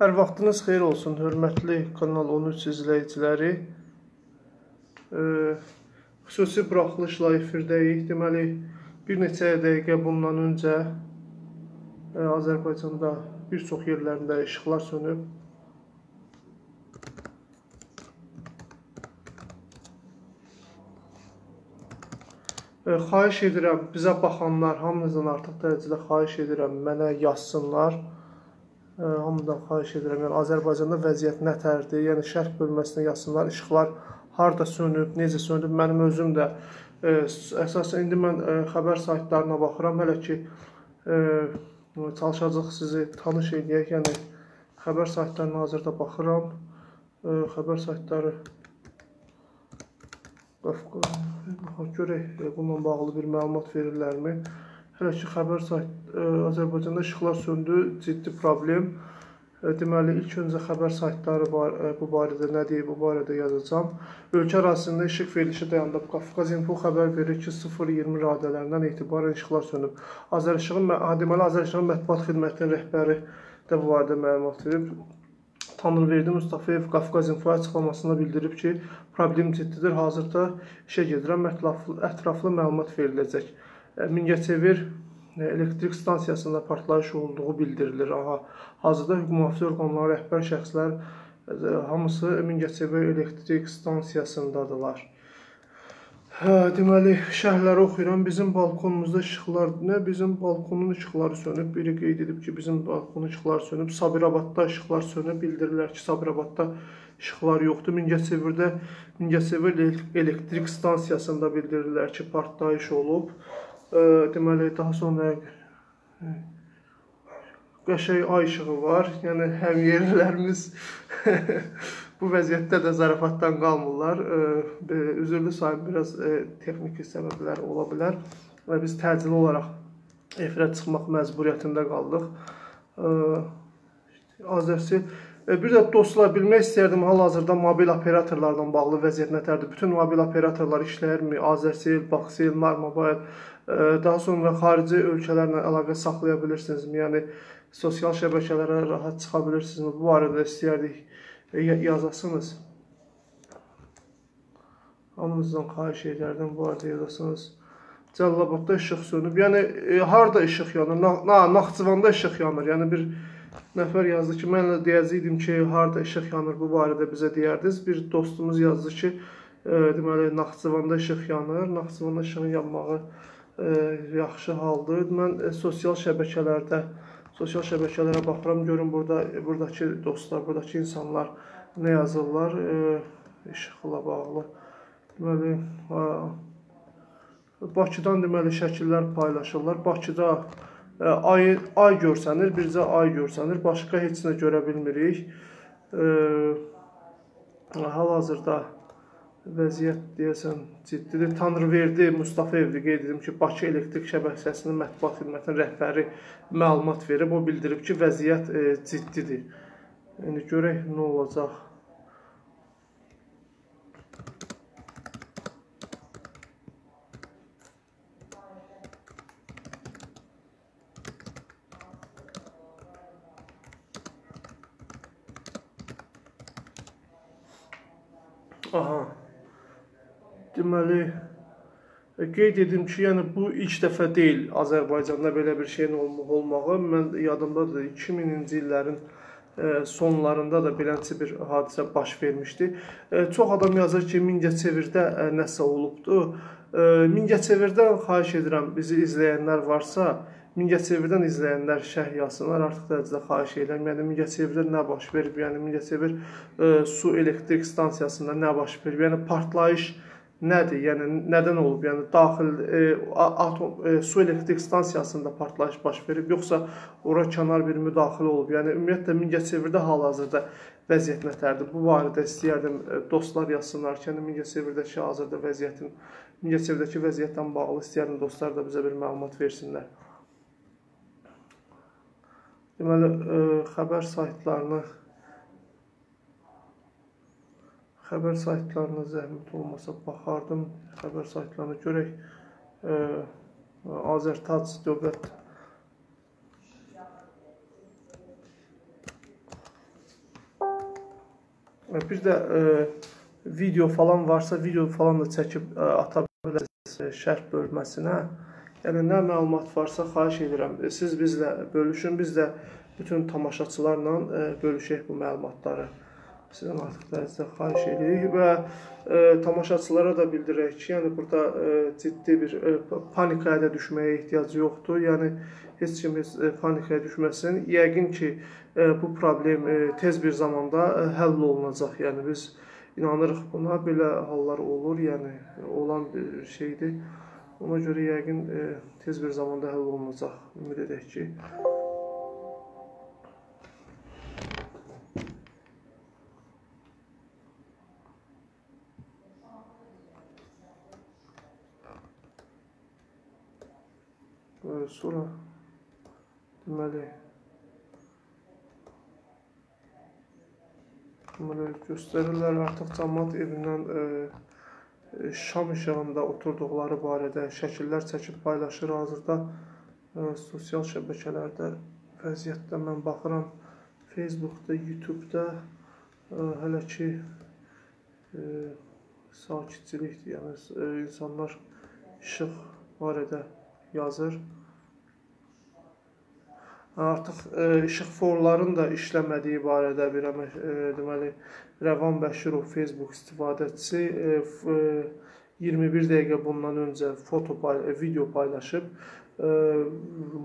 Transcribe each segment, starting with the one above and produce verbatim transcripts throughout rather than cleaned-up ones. Hər vaxtınız xeyir olsun, hörmətli Kanal on üç izləyiciləri. E, xüsusi buraxılışla efirdəyik. Deməli, bir neçə dəqiqə bundan öncə e, Azərbaycanda bir çox yerlərində işıqlar sönüb. E, xahiş edirəm, bizə baxanlar hamınızdan artıq dərəcədə xahiş edirəm, mənə yazsınlar. Hamıdan xahiş edirəm, yəni Azərbaycanda vəziyyət nətərdir, yəni şərq bölməsinə yazsınlar, işıqlar harda sönüb, necə sönüb, mənim özüm də e, əsasən indi mən e, xəbər saytlarına baxıram, hələ ki e, çalışacaq sizi tanış edək, yəni xəbər saytlarına hazırda baxıram, e, xəbər saytları görək, e, bununla bağlı bir məlumat verirlərmi? Hələ ki, xəbər sayt, ə, Azərbaycanda işıqlar söndü, ciddi problem. Ə, deməli, ilk öncə xəbər saytları bar, ə, bu barədə nə deyib, bu barədə yazacağım. Ölkə ərazisində işıq verilişi dayandıb. Qafqaz Info xəbər verir ki, sıfır iyirmi radələrindən etibarən işıqlar sönüb. Azərişığın, deməli, Azərişığın mətbuat xidmətinin rəhbəri də bu barədə məlumat verib. Tanrıverdi Mustafayev Qafqaz Info açıqlamasında bildirib ki, problem ciddidir, hazırda işə gedirəm, ətraflı, ətraflı məlumat veriləcək. Mingəçevir elektrik stansiyasında partlayış olduğu bildirilir. Aha, hazırda hüquq mühafizə orqanları, rəhbər şəxslər hamısı Mingəçevir elektrik stansiyasındadırlar. Hə, deməli, şəhərləri oxuyuram. Bizim balkonumuzda işıqlar, nə bizim balkonun işıqları sönüb. Biri qeyd edib ki, bizim balkonun işıqları sönüb. Sabirabadda işıqlar sönüb. Bildirirlər ki, Sabirabadda işıqlar yoxdur. Mingəçevirdə Mingəçevir elektrik stansiyasında bildirirlər ki, partlayış olub. Deməli, daha sonra qəşəng ay işığı var, yəni həmyerlilərimiz bu vəziyyətdə də zarafatdan qalmırlar. Üzürlü sahib biraz texniki səbəblər ola bilər və biz təcili olaraq efirə çıxmaq məcburiyyətində qaldıq. Azərsi Bir də dostlar, bilmək istəyərdim, hal-hazırda mobil operatorlardan bağlı vəziyyət nətərdir? Bütün mobil operatorlar işləyirmi? Azərcell, Baxsel, Narmobile, daha sonra xarici ölkələrlə əlaqə saxlaya bilirsinizmi? Yəni, sosial şəbəkələrə rahat çıxa bilirsinizmi? Bu arada istəyərdik, yazasınız. Hamınızdan xahiş edərdim, bu arada yazasınız. Cəlilabadda işıq sönüb. Yəni, harda işıq yanır? Naxçıvanda işıq yanır. Yəni, bir nəfər yazdı ki, mən deyəcəydim ki, harda işıq yanır, bu barədə bizə deyərdiniz. Bir dostumuz yazdı ki, e, deməli, Naxçıvanda işıq yanır, Naxçıvanda işığın yanmağı e, yaxşı haldır. Mən e, sosial şəbəkələrdə, sosial şəbəkələrə baxıram, görün burada, e, buradakı dostlar, buradakı insanlar nə yazırlar e, işıqla bağlı. Deməli, a, Bakıdan deməli, şəkillər paylaşırlar. Bakıda Ay, ay görsənir, bircə ay görsənir, başqa heç nə görə bilmirik. E, Hal-hazırda vəziyyət deyəsən ciddidir. Tanrıverdi Mustafayevdir, qeyd edim ki, Bakı elektrik şəbəkəsinin mətbuat xidmətinin rəhbəri məlumat verib. O bildirib ki, vəziyyət e, ciddidir. İndi görək nə olacaq. Aha, deməli, qeyd edim ki, yəni bu ilk dəfə deyil Azərbaycanda belə bir şeyin olmağı. Mən yadımdadır, iki minci illərin sonlarında da belənçi bir hadisə baş vermişdi. Çox adam yazır ki, Mingəçevirdə nəsə olubdur. Mingəçevirdən xahiş edirəm, bizi izləyənlər varsa, Mingəçevirdən izləyənlər şərh yazsınlar, artıq dərəcədə xahiş edirəm. Yəni, Mingəçevirdə nə baş verib? Yəni, Mingəçevir e, su elektrik stansiyasında nə baş verib? Yəni, partlayış nədir? Yəni, nədən olub? Yəni, daxil e, atom, e, su elektrik stansiyasında partlayış baş verib, yoxsa ora kənar bir müdaxilə olub? Yəni, ümumiyyətlə, Mingəçevirdə hal-hazırda vəziyyət nətərdir? Bu barədə istəyərdim, dostlar yazsınlar ki, yəni, Mingəçevirdəki hazırda vəziyyətin, Mingəçevirdəki vəziyyətdən bağlı istəyərdim, dostlar da bizə bir məlumat versinlər. Deməli, xəbər saytlarına, xəbər saytlarına zəhmət olmasa baxardım, xəbər saytlarına görək, Azərtac dövlət, Bir də e, video falan varsa, video falan da çəkib e, ata bilərsiniz e, şərh bölməsinə. Yəni, nə məlumat varsa xahiş edirəm, e, siz bizlə bölüşün, biz də bütün tamaşaçılarla e, bölüşək bu məlumatları. Sizdən artıq dərəcədə xahiş edirik və e, tamaşaçılara da bildirək ki, yəni burada e, ciddi bir e, panikaya da düşməyə ehtiyac yoxdur. Yəni heç kim heç e, panikaya düşməsin. Yəqin ki, e, bu problem e, tez bir zamanda e, həll olunacaq. Yəni biz inanırıq buna, belə hallar olur, yəni olan bir şeydir. Ona görə yəqin e, tez bir zamanda həll olunacaq. Ümid edək ki. Sonra deməli göstərirlər artıq cəmiyyət evindən e, şam işığında oturduqları barədə şəkillər çəkib paylaşır. Hazırda e, sosial şəbəkələrdə vəziyyətdə mən baxıram, Facebook'da, YouTube'da e, hələ ki e, sakitçilikdir, yəni e, insanlar işıq barədə yazır. Artıq e, işıq forlarının da işləmədiyi barədə bir əmək, e, deməli, Rəvan Bəşirov Facebook istifadəçisi e, iyirmi bir dəqiqə bundan öncə foto payla video paylaşıb e,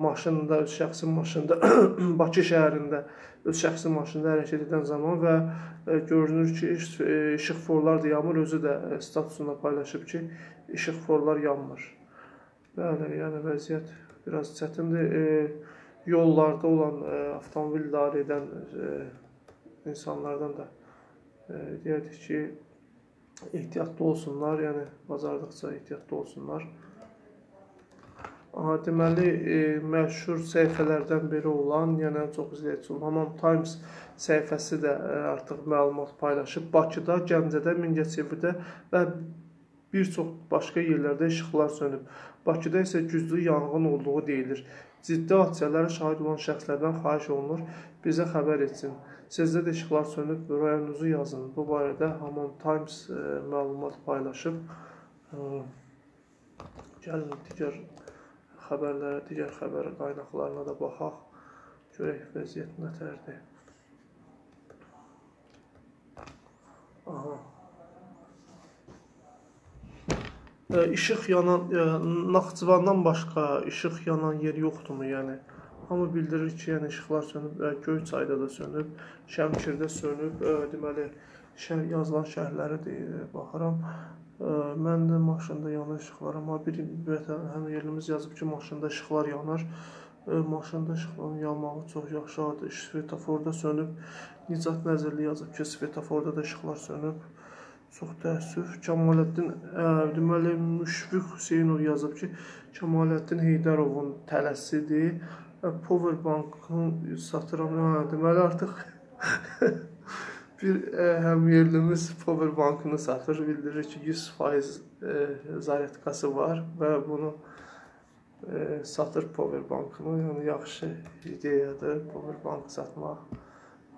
maşında, öz şəxsi maşında Bakı şəhərində öz şəxsi maşında hərəkət edən zaman və e, görünür ki, iş, e, işıq forlar da yanmır, özü də statusunda paylaşıb ki, işıq forlar yanmır. Bəli, yəni vəziyyət biraz çətindir. E, yollarda olan e, avtomobil idarə edən e, insanlardan da e, deyirdik ki, ehtiyatlı olsunlar, yəni bacardıqca ehtiyatlı olsunlar. Aha, deməli, e, məşhur səhifələrdən biri olan, yəni çox izləyicisi olan Haman Times səhifəsi də e, artıq məlumat paylaşıb. Bakıda, Gəncədə, Mingəçevirdə və bir çox başqa yerlərdə işıqlar sönüb. Bakıda isə güclü yanğın olduğu deyilir. Ciddi hadisələrə şahid olan şəxslərdən xahiş olunur, bizə xəbər etsin. Sizdə də işıqlar sönüb, rayonunuzu yazın. Bu barədə Haman Times e, məlumat paylaşıb. E, gəlin digər xəbərlərə, digər xəbər qaynaqlarına da baxaq. Görək vəziyyət nətərdir. Aha. İşıq yanan, Naxçıvandan başqa işıq yanan yer yoxdurmu? Yəni, hamı bildirir ki, yəni işıqlar sönüb, Göyçayda da sönüb, Şəmkirdə sönüb, deməli, şəh, yazılan şəhərləri deyə baxıram. Mən də maşında yanan işıqlar, amma bir vətən, həm yerimiz yazıb ki, maşında işıqlar yanar. Maşında işıqların yanmağı çox yaxşı adı, svetoforda sönüb. Nicat Nəzirli yazıb ki, svetoforda da işıqlar sönüb. Çox təəssüf. Kəmaləddin, deməli, Müşviq Hüseynov yazıb ki, Kəmaləddin Heydarovun tələsidir. Power Bank'ın satıram, deməli, artıq bir həmyerlimiz Power Bank'ını satır. Bildirir ki, yüz faiz zaryadkası var və bunu satır Power Bank'ını. Yəni, yaxşı ideyadır Power Bank satmaq.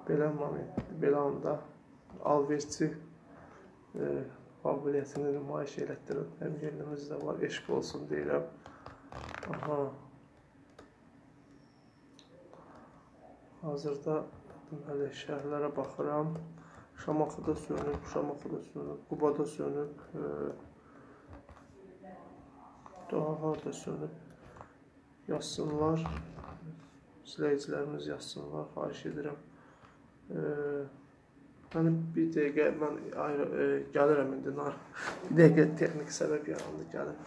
Belə, belə anda alverçi qabiliyyətini nümayiş elətdirin. Həm yerimiz də var, eşq olsun deyirəm. Aha. Hazırda deməli, şəhərlərə baxıram. Şamaxıda sönüb, Şamaxıda sönüb, Qubada sönüb. Daha harda sönüb. Yazsınlar. İzləyicilərimiz yazsınlar, xahiş edirəm. Eee... Yəni, bir dəqiqə mən ayrı, e, gəlirəm indi, nar. Bir dəqiqə texnik səbəb yarandı, gəlirəm.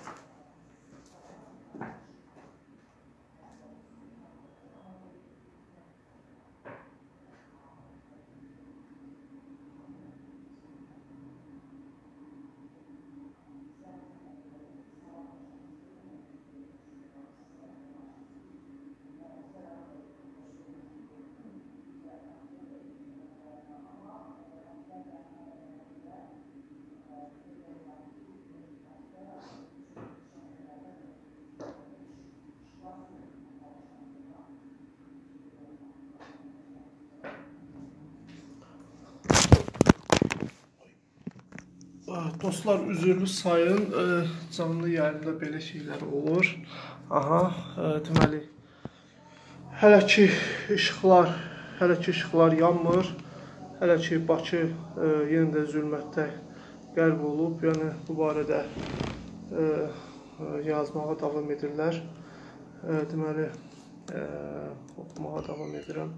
Dostlar, üzürlü sayın, canlı yayında belə şeylər olur. Aha, deməli, hələ ki işıqlar, hələ ki işıqlar yanmır, hələ ki Bakı yenə də zülmətdə qərb olub, yəni bu barədə yazmağa davam edirlər. Deməli, oxumağa davam edirəm.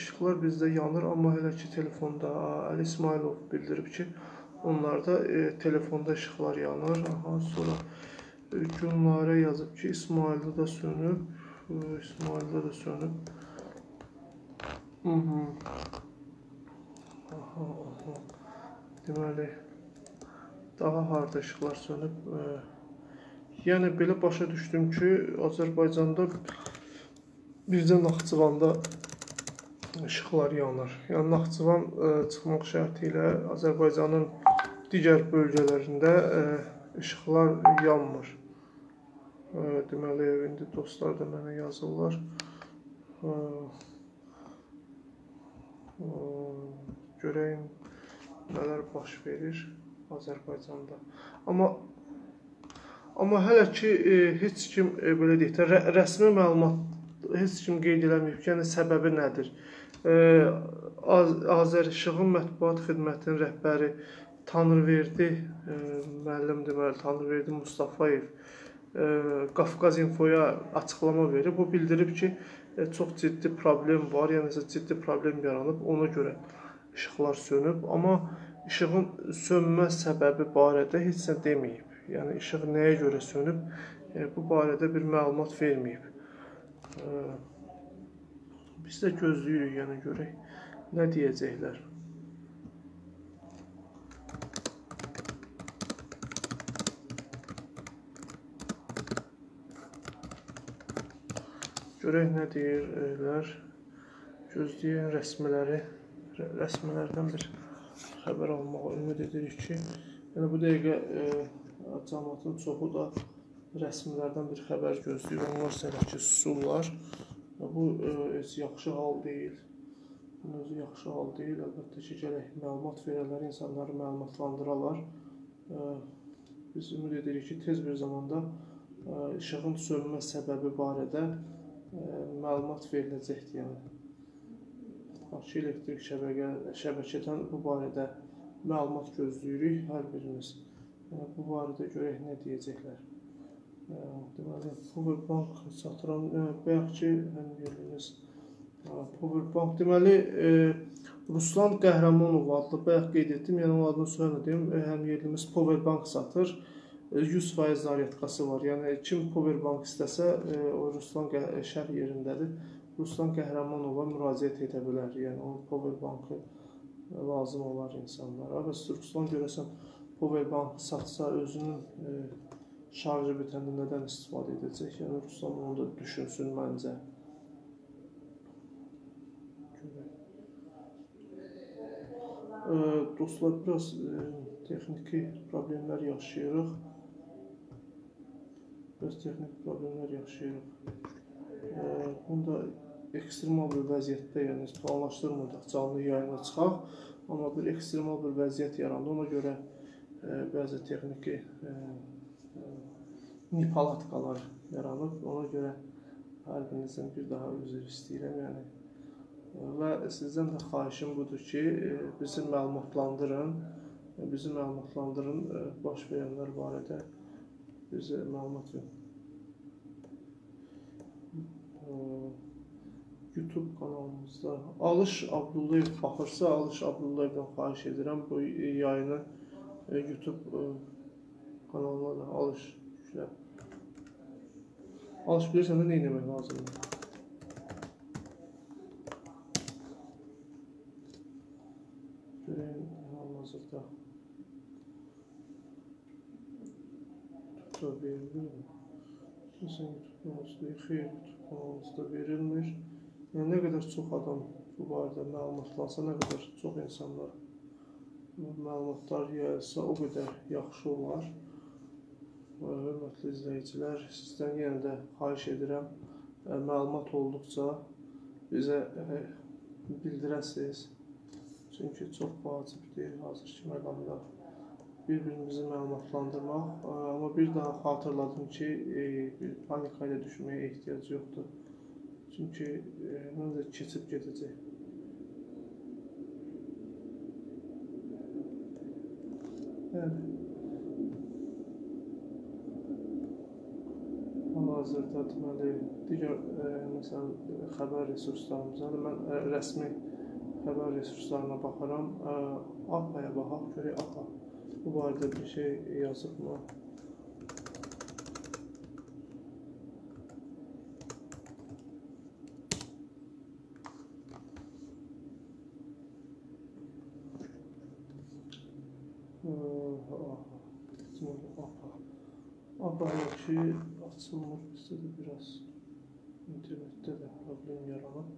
İşıqlar bizdə yanır, amma hələ ki telefonda Ali İsmailov bildirib ki, onlarda telefonda işıqlar yanır. Sonra Günlərə yazıb ki, İsmaildə də sönüb, İsmaildə də sönüb. Deməli, daha harda işıqlar sönüb. Yəni, belə başa düşdüm ki, Azərbaycanda bircə Naxçıvanda işıqlar yanır. Yəni, Naxçıvan çıxmaq şərti ilə Azərbaycanın digər bölgələrində işıqlar yanmır. Deməli, indi dostlar da mənə yazırlar. Görəyim, nələr baş verir Azərbaycanda. Amma hələ ki, heç kim, belə deyək də, rəsmi məlumat heç kim qeyd eləməyib ki, yəni səbəbi nədir? Azərişığın mətbuat xidmətinin rəhbəri Tanrıverdi müəllim deməli, Tanrıverdi Mustafayev Qafqaz Infoya açıqlama verib. O bildirib ki, çox ciddi problem var, yəni ciddi problem yaranıb, ona görə işıqlar sönüb. Amma işığın sönmə səbəbi barədə heç nə deməyib. Yəni, işıq nəyə görə sönüb, bu barədə bir məlumat verməyib. Biz də gözləyirik, yəni görək nə deyəcəklər. Görək nə deyirlər, gözləyən rəsmilərdən bir xəbər almağa ümid edirik ki, bu dəqiqə cəmiyyətin çoxu da rəsmilərdən bir xəbər gözləyir, onlar sənə ki, susurlar. Bu heç yaxşı hal deyil, əlbəttə ki, gələk məlumat verərlər, insanları məlumatlandıralar. Biz ümid edirik ki, tez bir zamanda işığın sönmə səbəbi barədə məlumat veriləcəkdir. Bakı elektrik şəbəkədən bu barədə məlumat gözləyirik hər birimiz. Bu barədə görək nə deyəcəklər. Powerbank satıran, bayaq ki, həm yerimiz Powerbank. Deməli, Ruslan Qəhrəmanov adlı, bayaq qeyd etdim, yəni o adını söyləmə deyim, həm yerimiz Powerbank satır. yüz faiz zariyyatqası var, yəni kim Powerbank istəsə, o Ruslan şərh yerindədir, Ruslan Qəhrəmanova müraciət edə bilər, yəni o Powerbankı lazım olar insanlara və Ruslan görəsən Powerbankı satsa özünün şarjı bitəndə nədən istifadə edəcək, yəni Ruslan onu da düşünsün məncə. Dostlar, biraz texniki problemlər yaşayırıq. Bəs texnik problemlər yaşayırıq. Bunu da ekstremal bir vəziyyətdə, yəni planlaşdırmırdıq, canlı yayına çıxaq. Amma bir ekstremal bir vəziyyət yarandı. Ona görə bəzi texniki nipalatqalar yaranıb. Ona görə hər birinizdən bir daha üzr istəyirəm. Və sizdən də xahişim budur ki, bizi məlumatlandırın. Bizi məlumatlandırın baş verənlər barədə. Bizə məlumat verin. YouTube kanalımızda Alış Abdullayev baxırsa, Alış Abdullayevdən xahiş edirəm. Bu yayını YouTube kanalına da Alış yüklə. Alış bilirsən də nə eləmək lazımdır? Görəyim, hal-hazırda. Da verilmir. Kimsə YouTube kanalımızda verilmir. Yəni, nə qədər çox adam bu barədə məlumatlansa, nə qədər çox insanlar məlumatlar yayılsa, o qədər yaxşı olar. Hörmətli izləyicilər, sizdən yenə də xahiş edirəm, məlumat olduqca bizə bildirəsiniz. Çünki çox vacibdir, hazır ki, məqamda bir-birimizi məlumatlandırmaq, amma bir daha xatırladım ki, bir panikaya düşməyə ehtiyac yoxdur. Çünki mən də keçib gedəcək. Hal-hazırda deməli, digər məsələn, xəbər resurslarımızdan, mən rəsmi xəbər resurslarına baxaram, A P A-ya baxaq, görək A P A. Bu barədə bir şey yazıb mı? Apalı ki, açılmaq istədi biraz. İnternetdə də problem yaranıb.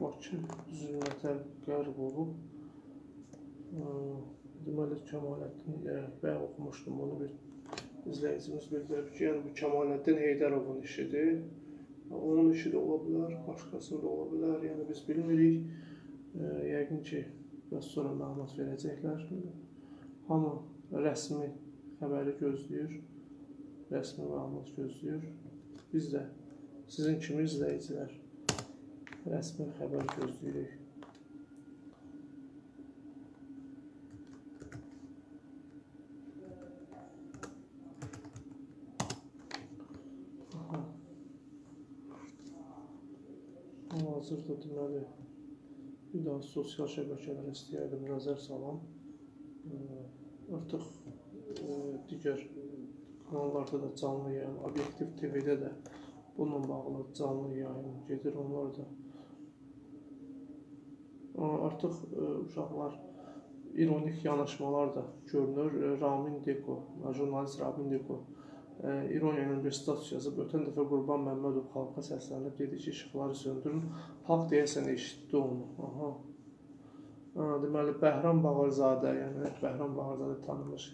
Bakı zülmətə qərb olub. Deməli, Kəmaləddin, bəyə oxumuşdum, onu bir izləyicimiz bildirib ki, yəni bu Kəmaləddin Heydarovun işidir. Onun işi də ola bilər, başqası da ola bilər, yəni biz bilmirik. Yəqin ki, biraz sonra məlumat verəcəklər. Hamı rəsmi xəbəri gözləyir, rəsmi məlumat gözləyir. Biz də sizin kimi izləyicilər. Rəsmi xəbər gözləyirik. Hazırda deməli, bir daha sosial şəbəkələrə istəyərdim, nəzər salam. Artıq digər kanallarda da canlı yayın, Obyektiv T V-də də bununla bağlı canlı yayın gedir, onlar da. Artıq uşaqlar ironik yanaşmalar da görünür. Ramin Deko, jurnalist Ramin Deko ironiya ilə bir status yazıb, ötən dəfə Qorban Məmmədov xalqa səslənib, dedi ki, işıqları söndürün, xalq deyəsən eşitdi onu. Deməli, Bəhram Bağırzadə, yəni Bəhram Bağırzadə tanınmış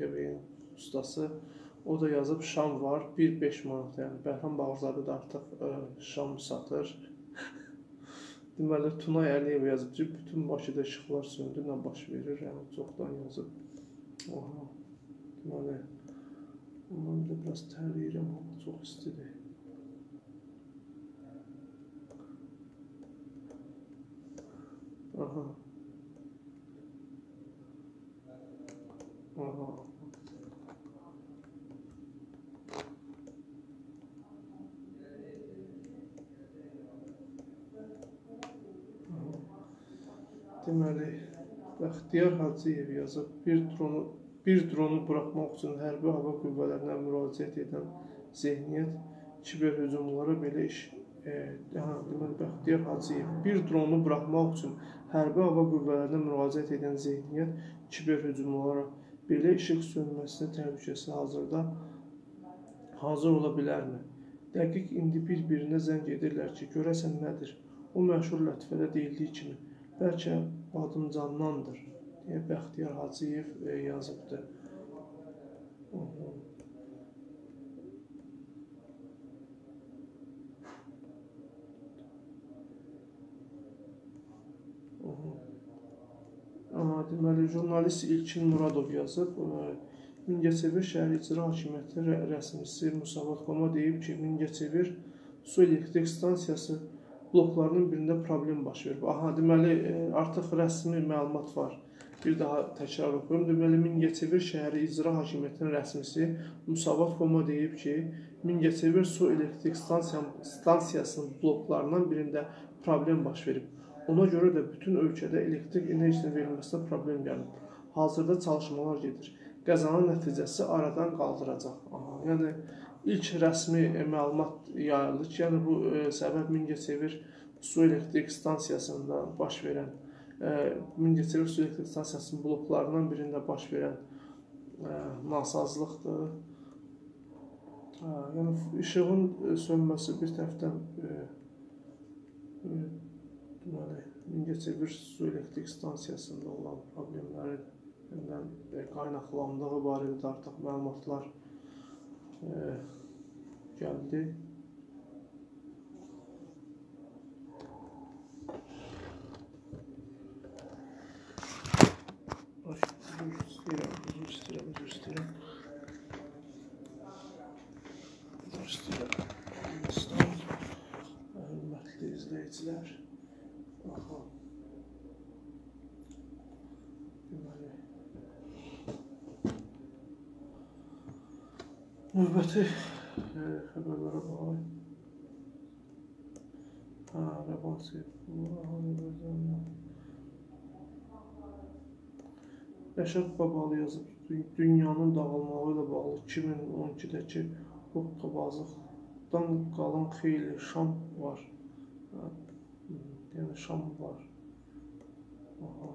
köpeyin ustası, o da yazıb, şam var, bir beş manat, yəni Bəhram Bağırzadə də artıq şam satır. Deməli, Tunay Əliyev yazıb ki, bütün Bakıda işıqlar söndü, nə baş verir, yəni çoxdan yazıb. Oha, deməli, ondan da biraz tərləyirəm, amma çox istidir. Aha. Aha. Deməli, Bəxtiyar Hacıyev yazıb, bir dronu buraxmaq üçün hərbi hava qüvvələrinə müraciət edən zehniyyət kiber hücumlara belə iş... Deməli, Bəxtiyar Hacıyev, bir dronu buraxmaq üçün hərbi hava qüvvələrinə müraciət edən zehniyyət kiber hücumlara belə işıq sönməsinə təhlükəsi hazırda hazır ola bilərmi? Dəqiq indi bir-birinə zəng edirlər ki, görəsən nədir? O məşhur Lətifədə deyildiyi kimi. Bəlkə badımcandandır, deyə Bəxtiyar Hacıyev yazıbdır. Deməli, jurnalist İlkin Muradov yazıb, Mingəçevir şəhər icra hakimiyyəti rəsmisi Müsabatqoma deyib ki, Mingəçevir su elektrik stansiyası bloklarının birində problem baş verib. Aha, deməli, artıq rəsmi məlumat var. Bir daha təkrar oxuyum. Deməli, Mingəçevir şəhəri icra hakimiyyətinin rəsmisi Müsabatqoma deyib ki, Mingəçevir su elektrik stansiyasının bloklarından birində problem baş verib. Ona görə də bütün ölkədə elektrik enerjisinin verilməsinə problem gəlib. Hazırda çalışmalar gedir. Qəzanın nəticəsi aradan qaldıracaq. Aha, yəni... İlk rəsmi məlumat yayıldı ki, yəni bu səbəb Mingəçevir su elektrik stansiyasında baş verən, Mingəçevir su elektrik stansiyasının bloklarından birində baş verən nasazlıqdır. Yəni, işığın sönməsi bir tərəfdən Mingəçevir su elektrik stansiyasında olan problemlərindən qaynaqlandığı barədə artıq məlumatlar gəldi. seçdilər. Baxın. Deməli, növbəti xəbərlərə baxın. Ha, Rəvan Seyfi. Rəşad Babalı yazıb, dünyanın dağılmağı ilə bağlı iki min on ikidəki hoqqabazlıqdan qalın xeyli şam var. Yəni şam var. Aha.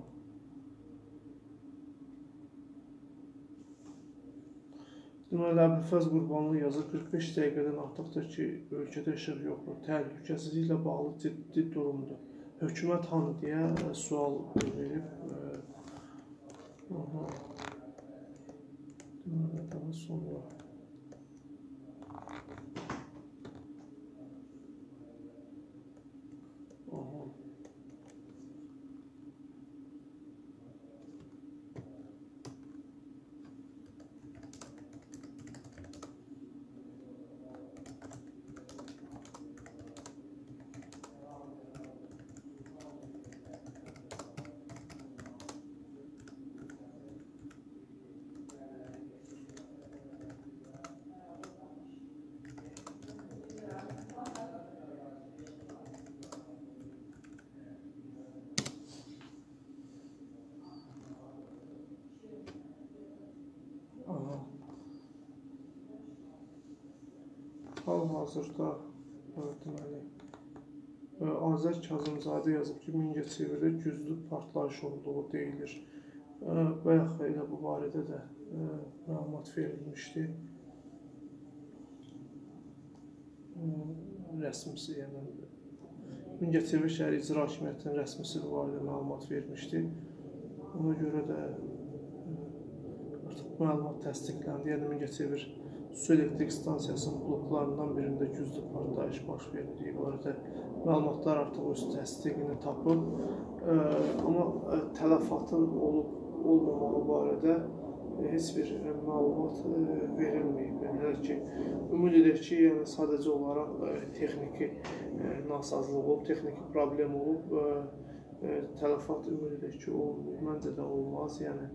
Deməli, Əblifəz Qurbanlığı yazır, qırx beş dəqiqədən artıqdır ki, ölkədə işıq yoxdur. Təhlükəsizliklə bağlı ciddi durumdur. Hökumət hanı deyə sual verib. Aha. Deməli, daha sonra aha. Hal-hazırda Azət Kazımzade yazıb ki, Mingəçevirdə güclü partlayış olduğu deyilir. Bayaq elə bu barədə də məlumat verilmişdi. Rəsmisi, yəni Mingəçevir şəhər icra hakimiyyətinin rəsmisi bu barədə məlumat vermişdi. Ona görə də artıq məlumat təsdiqləndi. Yəni Mingəçevir su elektrik stansiyasının bloklarından birində güclü partlayış baş verdiyi barədə məlumatlar artıq öz təsdiqini tapıb, e, amma tələfatın olub olmamağı barədə heç bir məlumat verilməyib. Yəni ki, ümid edək ki, yəni sadəcə olaraq e, texniki e, nasazlıq olub, texniki problem olub, e, e, tələfat ümid edək ki, olmayıb. Məncə də olmaz, yəni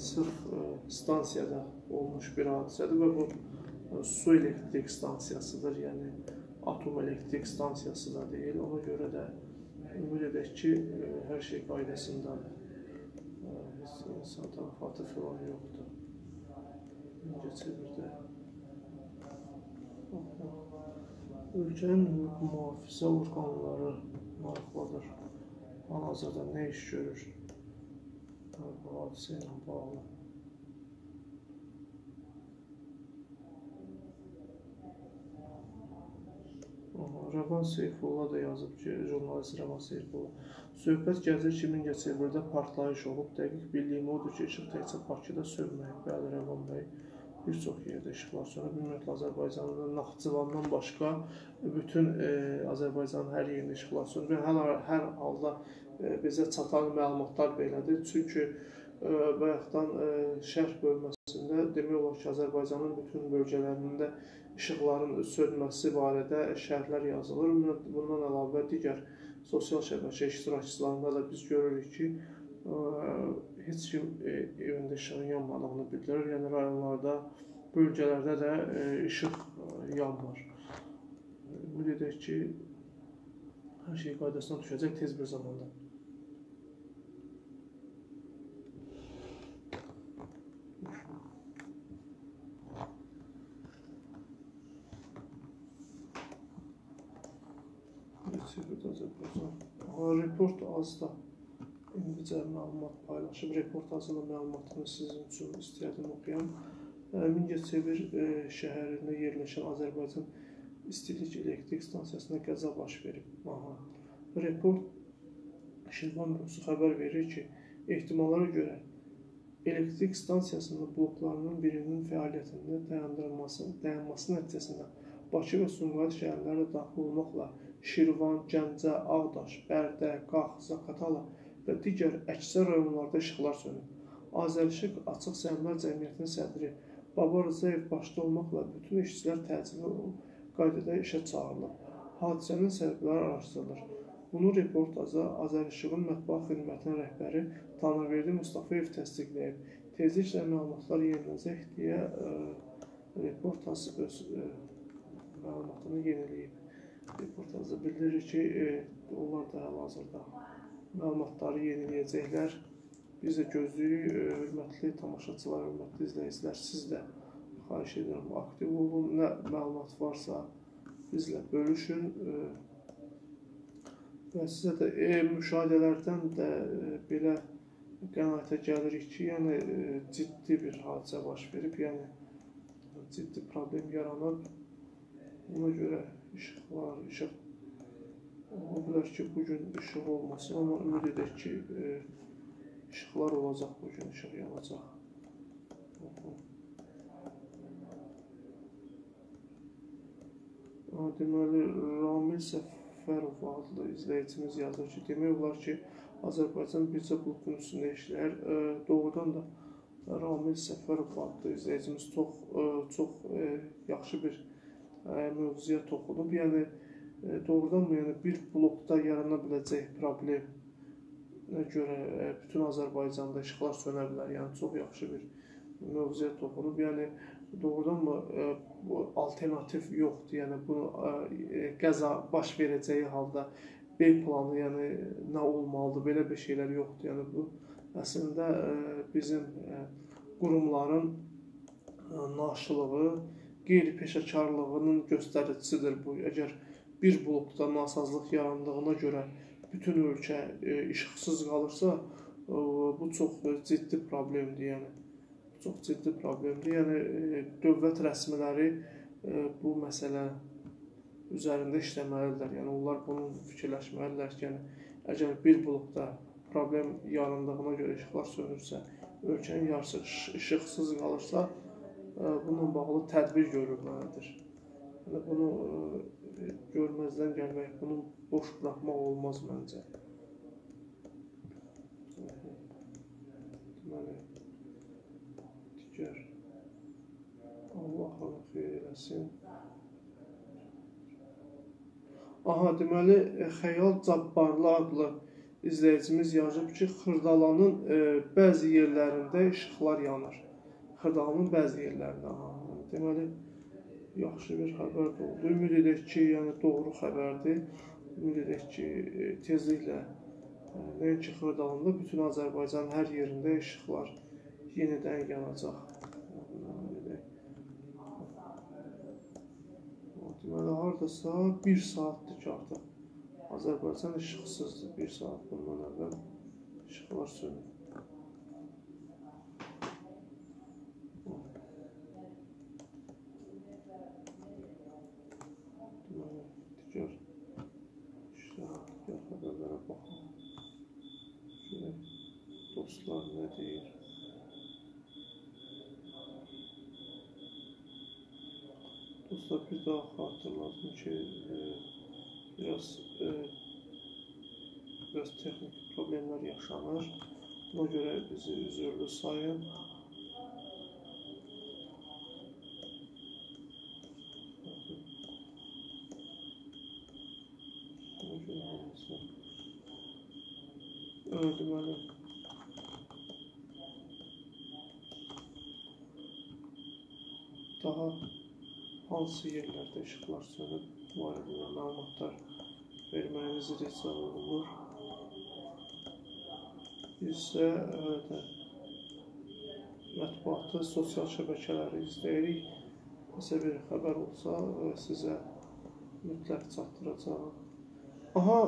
sırf e, stansiyada olmuş bir hadisədir və bu su elektrik stansiyasıdır, yəni atom elektrik stansiyası da deyil. Ona görə də ümid edək ki, hər şey qaydasındadır. İnsan tələfatı filan yoxdur. Mingəçevirdə. Ölkənin mühafizə orqanları maraqlıdır. Hal-hazırda nə iş görür? Bu hadisə ilə bağlı. Rəvan Seyfullah da yazıb ki, jurnalist Rəvan Seyfullah. Söhbət gəzir ki, Mingəçevirdə partlayış olub. Dəqiq bildiyim odur ki, işıq təkcə Bakıda sönməyib. Bəli, Rəvan bəy, bir çox yerdə işıqlar sönüb. Ümumiyyətlə, Azərbaycanın Naxçıvandan başqa bütün e, Azərbaycanın hər yerində işıqlar sönüb. Hər, hər halda e, bizə çatan məlumatlar belədir. Çünki e, bayaqdan e, şərh bölməsində demək olar ki, Azərbaycanın bütün bölgələrində işıqların sönməsi barədə şərhlər yazılır. Bundan əlavə digər sosial şəbəkə iştirakçılarında da biz görürük ki, heç kim evində işığın yanmadığını bildirir. Yəni rayonlarda, bölgələrdə də işıq yanmır. Ümid edək ki, hər şey qaydasına düşəcək tez bir zamanda. Report.az da indicə məlumat paylaşıb. Report.azın da məlumatını sizin üçün istəyərdim oxuyam. Mingəçevir şəhərində yerləşən Azərbaycan İstilik Elektrik Stansiyasında qəza baş verib. Aha. Report Şirvan bürosu xəbər verir ki, ehtimallara görə elektrik stansiyasının bloklarının birinin fəaliyyətində dayanması, dayanması nəticəsində Bakı və Sumqayıt şəhərləri daxil olmaqla Şirvan, Gəncə, Ağdaş, Bərdə, Qax, Zaqatala və digər əksər rayonlarda işıqlar sönüb. Azərişıq Açıq Səhmlər Cəmiyyətinin sədri Baba Rızaev başda olmaqla bütün işçilər təcili qaydada işə çağırılıb. Hadisənin səbəbləri araşdırılır. Bunu Report.az-a Azərişığın mətbuat xidmətinin rəhbəri Tanrıverdi Mustafayev təsdiqləyib. Tezliklə məlumatlar yenilənəcək deyə Report.az öz məlumatını yeniləyib. Report.az bildirir ki, onlar da hal-hazırda məlumatları yeniləyəcəklər. Biz də gözləyirik, hörmətli tamaşaçılar, hörmətli izləyicilər, siz də xahiş edirəm, aktiv olun, nə məlumat varsa bizlə bölüşün. Və sizə də müşahidələrdən də belə qənaətə gəlirik ki, yəni ciddi bir hadisə baş verib, yəni ciddi problem yaranıb. Ona görə işıq var, işıq ola bilər ki, bugün işıq olmasın, amma ümid edək ki, işıqlar olacaq bugün, işıq yanacaq. Deməli, Ramil Səfərov adlı izləyicimiz yazır ki, demək olar ki, Azərbaycan bircə blokun üstündə işləyir. Doğrudan da Ramil Səfərov adlı izləyicimiz çox yaxşı bir mövzuya toxunub. Yəni, doğrudan mı bir blokda yarana biləcək problemə görə bütün Azərbaycanda işıqlar sönə bilər. Yəni, çox yaxşı bir mövzuya toxunub. Yəni, doğrudan mı alternativ yoxdur, yəni bunu qəza baş verəcəyi halda B planı, yəni nə olmalıdır, belə bir şeylər yoxdur. Yəni bu əslində bizim qurumların naşılığı, qeyri-peşəkarlığının göstəricisidir bu. Əgər bir blokda nasazlıq yarandığına görə bütün ölkə işıqsız qalırsa, bu çox ciddi problemdir, yəni. Çox ciddi problemdir. Yəni, dövlət rəsmiləri bu məsələ üzərində işləməlidirlər. Yəni, onlar bunun fikirləşməlidirlər ki, əgər bir blokda problem yarındığına görə işıqlar sönürsə, ölkənin yarısı işıqsız qalırsa, bununla bağlı tədbir görülməlidir. Bunu görməzdən gəlmək, bunu boş bıraxmaq olmaz məncə. Deməli, Allah Allah xeyir eləsin. Aha, deməli, Xəyal Cabbarlı adlı izləyicimiz yazıb ki, Xırdalanın bəzi yerlərində işıqlar yanır. Xırdalanın bəzi yerlərində. Deməli, yaxşı bir xəbər oldu. Ümid edək ki, yəni doğru xəbərdir. Ümid edək ki, tezliklə nəinki Xırdalanda, bütün Azərbaycanın hər yerində işıqlar yenidən yanacaq. Deməli, haradasa bir saatdir ki, artıq Azərbaycan işıqsızdır. Bir saat bundan əvvəl işıqlar sönür. Deməli, digər xəbərlərə baxın. Görək, dostlar nə deyir? Dostlar, bir daha xatırladım ki, biraz texnik problemlər yaşanır. Buna görə bizi üzrlü sayın. Deməli, daha hansı yerlərdə işıqlar sönüb, bu arada məlumatlar verməyinizi rica olunur. Biz isə mətbuatı, sosial şəbəkələri izləyirik. Nəsə bir xəbər olsa, sizə mütləq çatdıracaq. Aha,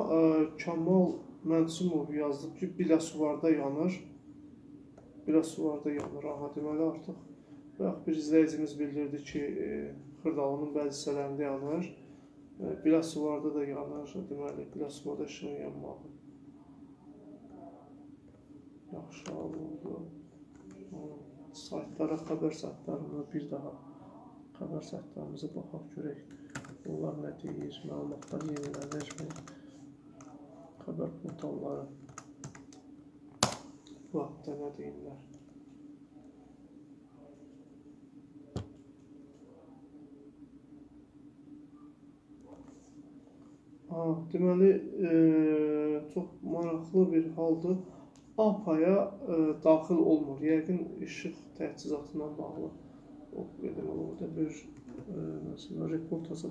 Kamal Mənsumov yazdıb ki, Biləsuvarda yanır. Biləsuvarda yanır. Aha, deməli, artıq bayaq bir izləyicimiz bildirdi ki, Xırdalanın bəzi hissələrində yanır, Biləsuvarda da yanır, deməli, Biləsuvarda işin yanmağı. Yaxşı oldu. Saytlara, xəbər saytlarına bir daha xəbər saytlarımıza baxaq görək. Onlar nə deyir, məlumatlar yenilənəcmi? Xəbər portalları bu haqda nə deyirlər? deməli e, çox maraqlı bir haldır. A P A-ya e, daxil olmur. Yəqin işıq təchizatından bağlı. O belə orada bir e, məsələn Report.az.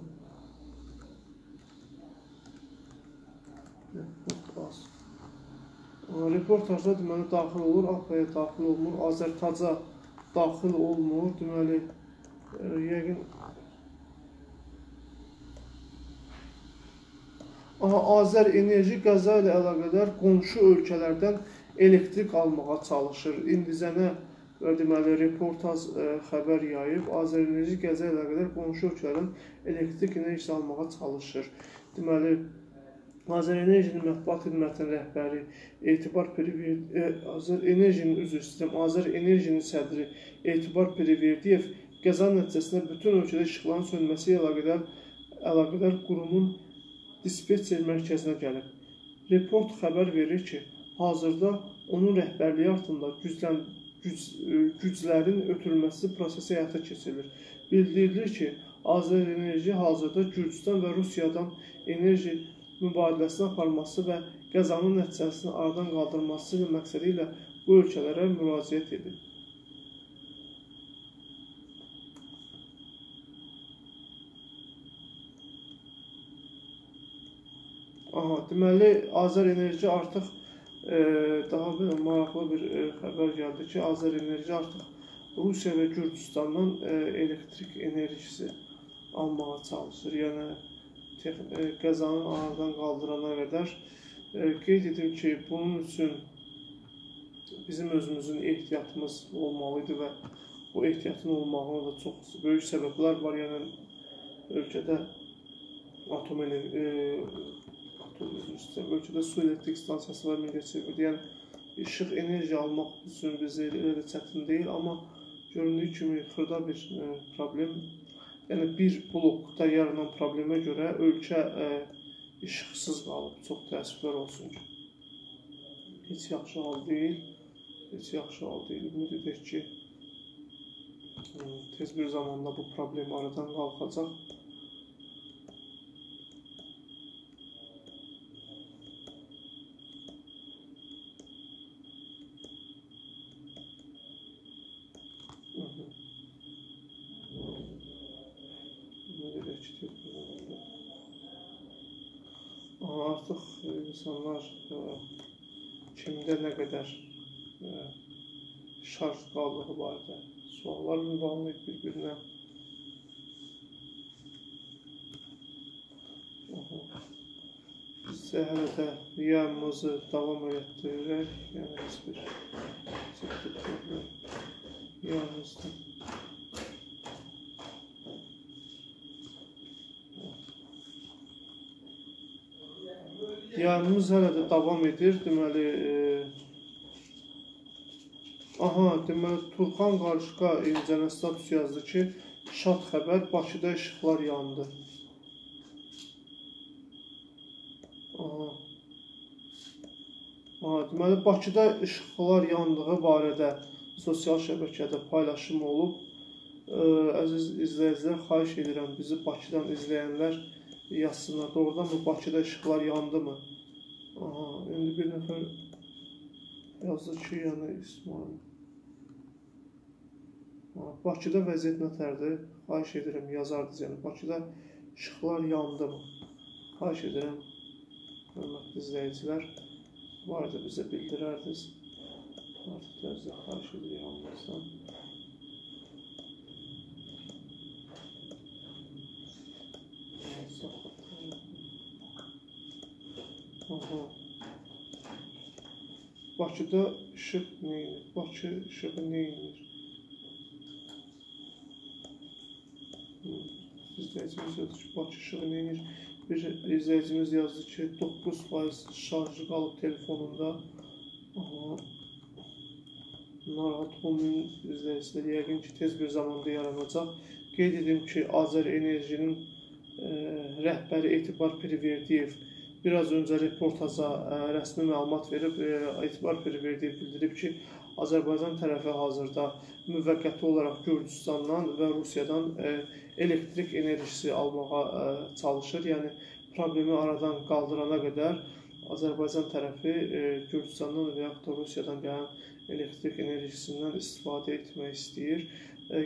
Report.az. Report.az-da deməli daxil olur, A P A-ya daxil olmur, Azərtaca daxil olmur. Deməli e, yəqin Aha, Azər enerji qaza ilə əlaqədar qonşu ölkələrdən elektrik almağa çalışır. İndizənə deməli Report.az e, xəbər yayıb. Azər enerji qaza ilə əlaqədar qonşu ölkələrdən elektrik enerjisi almağa çalışır. Deməli Azər Enerjinin mətbuat xidmətinin rəhbəri Etibar Pirverdiyev, e, Azər Enerjinin üzv sistem, Azər Enerjinin sədri Etibar Pirverdiyev qəza nəticəsində bütün ölkədə işıqların sönməsi ilə əlaqədar əlaqədar qurumun dispetçer mərkəzinə gəlib. Report xəbər verir ki, hazırda onun rəhbərliyi altında güclən, güc, güclərin ötürülməsi prosesi həyata keçirilir. Bildirilir ki, Azər Enerji hazırda Gürcüstan və Rusiyadan enerji mübadiləsini aparması və qəzanın nəticəsini aradan qaldırması ilə məqsədi ilə bu ölkələrə müraciət edir. Aha, deməli Azər Enerji artıq e, daha bir maraqlı bir e, xəbər gəldi ki, Azər Enerji artıq Rusiya və Gürcüstandan e, elektrik enerjisi almağa çalışır. Yəni tex, e, qəzanın aradan qaldırana qədər e, qeyd edim ki, bunun üçün bizim özümüzün ehtiyatımız olmalı idi və bu ehtiyatın olmağına da çox böyük səbəblər var. Yəni ölkədə atom enerjisi ölkədə su elektrik stansiyası var Mingəçevirdə, yəni işıq enerji almaq üçün bizə elə çətin deyil, amma göründüyü kimi xırda bir e, problem, yəni bir blokda yaranan problemə görə ölkə e, işıqsız qalıb, çox təəssüflər olsun ki, heç yaxşı hal deyil, heç yaxşı hal deyil, ümid edək ki, tez bir zamanda bu problem aradan qalxacaq. Artıq insanlar ə, kimdə nə qədər ə, şarj qaldığı barədə suallar müvafiq bir-birinə. Biz də hələ də yayımımızı davam etdirək. Yəni biz bir yayımızda. Yayımımız hələ də davam edir. Deməli, e, aha, deməli, Turxan Qarışıqa incənə status yazdı ki, şad xəbər, Bakıda işıqlar yandı. Aha. Aha, deməli, Bakıda işıqlar yandığı barədə sosial şəbəkədə paylaşım olub. E, əziz izləyicilər, xahiş edirəm bizi Bakıdan izləyənlər yazsınlar. Doğrudan bu Bakıda işıqlar yandı mı? Aha, indi bir nəfər yazdı ki, yəni İsmail. Aha, Bakıda vəziyyət nətərdir? Xahiş edirəm, yazardınız. Yəni Bakıda işıqlar yandı mı? Xahiş edirəm, hörmətli izləyicilər, var da bizə bildirərdiniz. Artıq tərzdə xahiş edirəm, yandırsam. Bakıda işıq nə inir? Bakı işığı nə inir? İzləyicimiz yazdı ki, Bakı işığı nə inir? Bir izləyicimiz yazdı ki, doqquz faiz şarjı qalıb telefonunda. Aha. Narahat olmayın izləyicilər, yəqin ki, tez bir zamanda yaranacaq. Qeyd edim ki, Azər Enerjinin e, rəhbəri Etibar Pirverdiyev biraz öncə Report.az-a rəsmi məlumat verib, Etibar Pirverdiyev bildirib ki, Azərbaycan tərəfi hazırda müvəqqəti olaraq Gürcüstandan və Rusiyadan elektrik enerjisi almağa çalışır. Yəni, problemi aradan qaldırana qədər Azərbaycan tərəfi Gürcistandan və yaxud da Rusiyadan gələn elektrik enerjisindən istifadə etmək istəyir.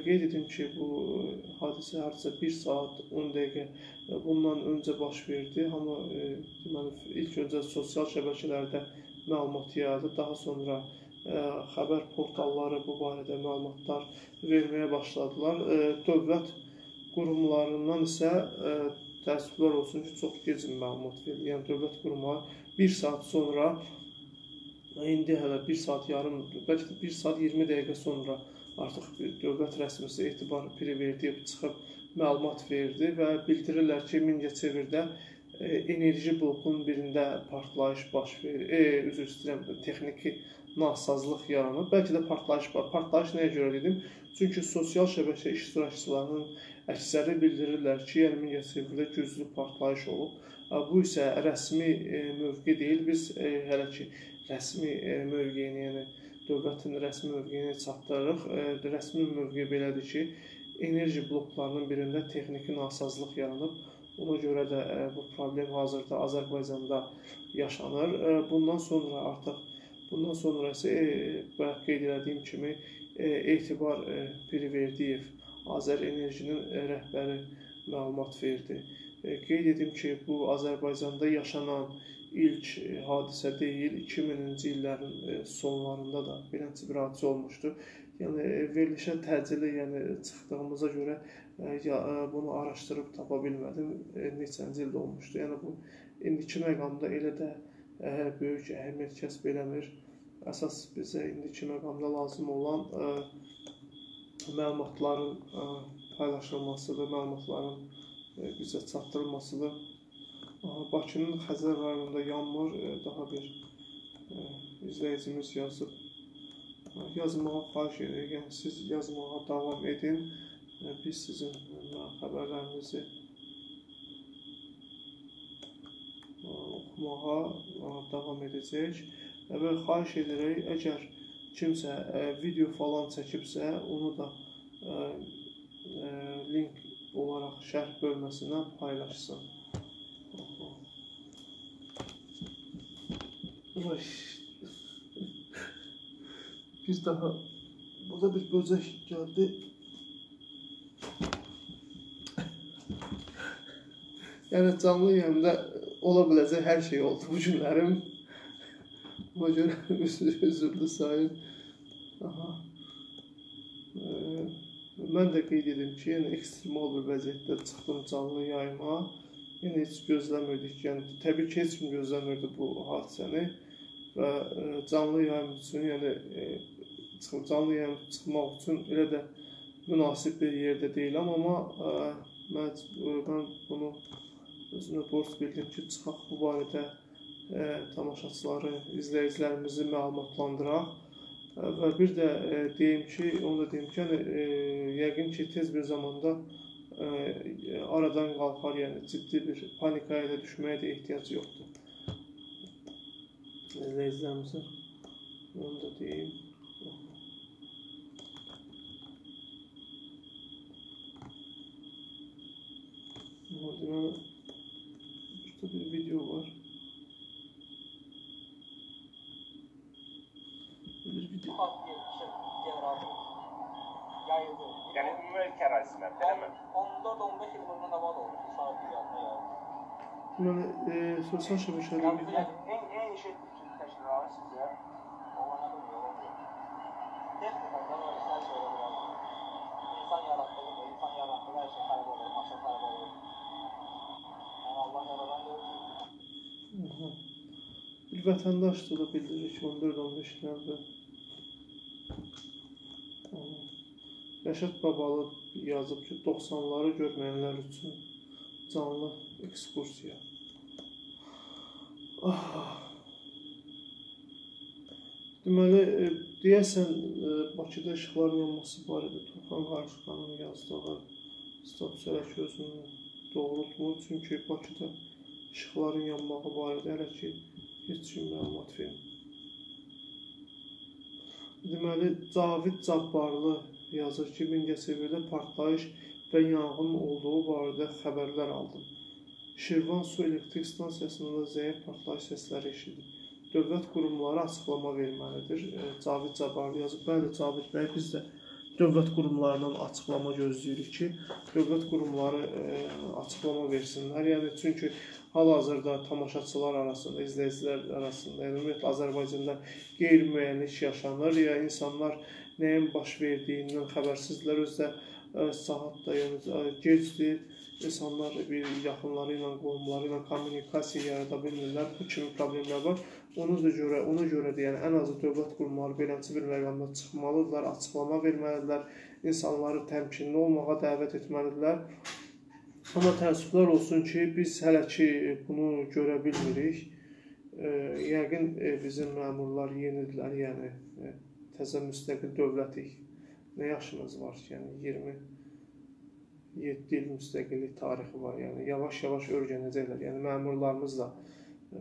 Qeyd edim ki, bu hadisə hardasa bir saat on dəqiqə bundan öncə baş verdi. Amma deməli, ilk öncə sosial şəbəkələrdə məlumat yayıldı, daha sonra xəbər portalları bu barədə məlumatlar verməyə başladılar. Dövlət qurumlarından isə təəssüflər olsun ki, çox gecin məlumat verildi. Yəni, dövlət qurumları bir saat sonra, indi hələ bir saat yarım, bəlkə də bir saat iyirmi dəqiqə sonra artıq dövlət rəsmisi Etibar Pirverdiyev çıxıb məlumat verdi və bildirirlər ki, Mingəçevirdə enerji blokunun birində partlayış baş verir, e, üzr istəyirəm, texniki nasazlıq yaranır. Bəlkə də partlayış var. Partlayış nəyə görə dedim? Çünki sosial şəbəkə iştirakçılarının əksəri bildirirlər ki, yəni Mingəçevirdə güclü partlayış olub. Bu isə rəsmi mövqe deyil. Biz hələ ki rəsmi mövqeyini, yəni dövlətin rəsmi mövqeyini çatdırırıq. Rəsmi mövqe belədir ki, enerji bloklarının birində texniki nasazlıq yaranıb. Ona görə də bu problem hazırda Azərbaycanda yaşanır. Bundan sonra artıq Bundan sonra isə bayaq qeyd elədiyim kimi Etibar Pirverdiyev, Azər Enerjinin rəhbəri məlumat verdi. Qeyd edim ki, bu Azərbaycanda yaşanan ilk hadisə deyil, iki minci illərin sonlarında da beləncə bir hadisə olmuşdu. Yəni, verilişə təcili yəni, çıxdığımıza görə ya, bunu araşdırıb tapa bilmədim, neçənci ildə olmuşdu. Yəni, bu indiki məqamda elə də böyük əhəmiyyət kəsb eləmir. Əsas bizə indiki məqamda lazım olan ə, məlumatların ə, paylaşılmasıdır, məlumatların ə, bizə çatdırılmasıdır. Bakının Xəzər rayonunda yanmır, ə, daha bir ə, izləyicimiz yazıb. Yazmağa xahiş edirik, yəni siz yazmağa davam edin, ə, biz sizin ə, xəbərlərinizi oxumağa davam edəcək və xahiş edirik, əgər kimsə video falan çəkibsə, onu da link olaraq şərh bölməsinə paylaşsın. Bir daha, burada bir böcək gəldi. Yəni, canlı yayımda ola biləcək hər şey oldu bu günlərim. Buna görə üzrlü sayın. Aha. Ee, mən də qeyd edim ki, yəni ekstremal bir vəziyyətdə çıxdım canlı yayıma. Yəni, heç gözləmirdik. Yəni, təbii ki, heç kim gözləmirdi bu hadisəni. Və e, canlı yayım üçün, yəni, e, canlı yayım çıxmaq üçün elə də münasib bir yerdə deyiləm. Amma e, mən, e, mən bunu özümə borc bildim ki, çıxaq bu barədə e, tamaşaçıları, izləyicilərimizi məlumatlandıraq e, və bir də e, deyim ki, onu da deyim ki, e, yəqin ki, tez bir zamanda e, aradan qalxar, yəni ciddi bir panikaya da düşməyə də ehtiyac yoxdur. İzləyicilərimizə onu da deyim. Deməli, bir video var. Bir video. Yani mülk ərazisindən, değil mi? onda on beş yılından abad olmuş, saat dünyada yayıldı. Deməli, sosial şəbəkələrdə en işe bütün təşkilatı sizə olana bilmiyor, olmuyor. Texnikadan öyle şeyler söyleyebilirim. İnsan yarattığı da, insan yarattığı her şey kaybolur, maşa kaybolur. Bir vətəndaş da bildirir ki, on dörd on beş illərdə Rəşad Babalı yazıb ki, doxsanları görməyənlər üçün canlı ekskursiya. Deməli, deyəsən, Bakıda işıqların yanması barədə Turxan Qarışıqanın yazdığı statüsələ ki, özünü doğrultmur. Çünki Bakıda işıqların yanmağı barədə hələ ki, heç kim məlumat vermir. Deməli, Cavid Cabbarlı yazır ki, Mingəçevirdə partlayış və yanğın olduğu barədə xəbərlər aldım. Şirvan su elektrik stansiyasında da zəif partlayış səsləri eşidilir. Dövlət qurumları açıqlama verməlidir. Cavid Cabbarlı yazıb. Bəli, Cavid bəy, biz də dövlət qurumlarından açıqlama gözləyirik ki, dövlət qurumları açıqlama versinlər. Yəni, çünki hal-hazırda tamaşaçılar arasında, izləyicilər arasında, yəni, ümumiyyətlə, Azərbaycanda qeyri-müəyyənlik yaşanır. Ya insanlar nəyin baş verdiyindən xəbərsizdirlər, öz də saatda, yəni, gecdir. İnsanlar bir yaxınları ilə, qohumları ilə kommunikasiya yarada bilmirlər. Bu kimi problemlər var. Ona görə, ona görə də, yəni, ən azı dövlət qurumları beləncə bir məqamda çıxmalıdırlar, açıqlama verməlidirlər, insanları təmkinli olmağa dəvət etməlidirlər. Amma təəssüflər olsun ki, biz hələ ki bunu görə bilmirik. E, yəqin e, bizim məmurlar yenidirlər, yəni e, təzə müstəqil dövlətik. Nə yaşımız var ki, yəni iyirmi yeddi il müstəqillik tarixi var, yəni yavaş-yavaş öyrənəcəklər, yəni məmurlarımız da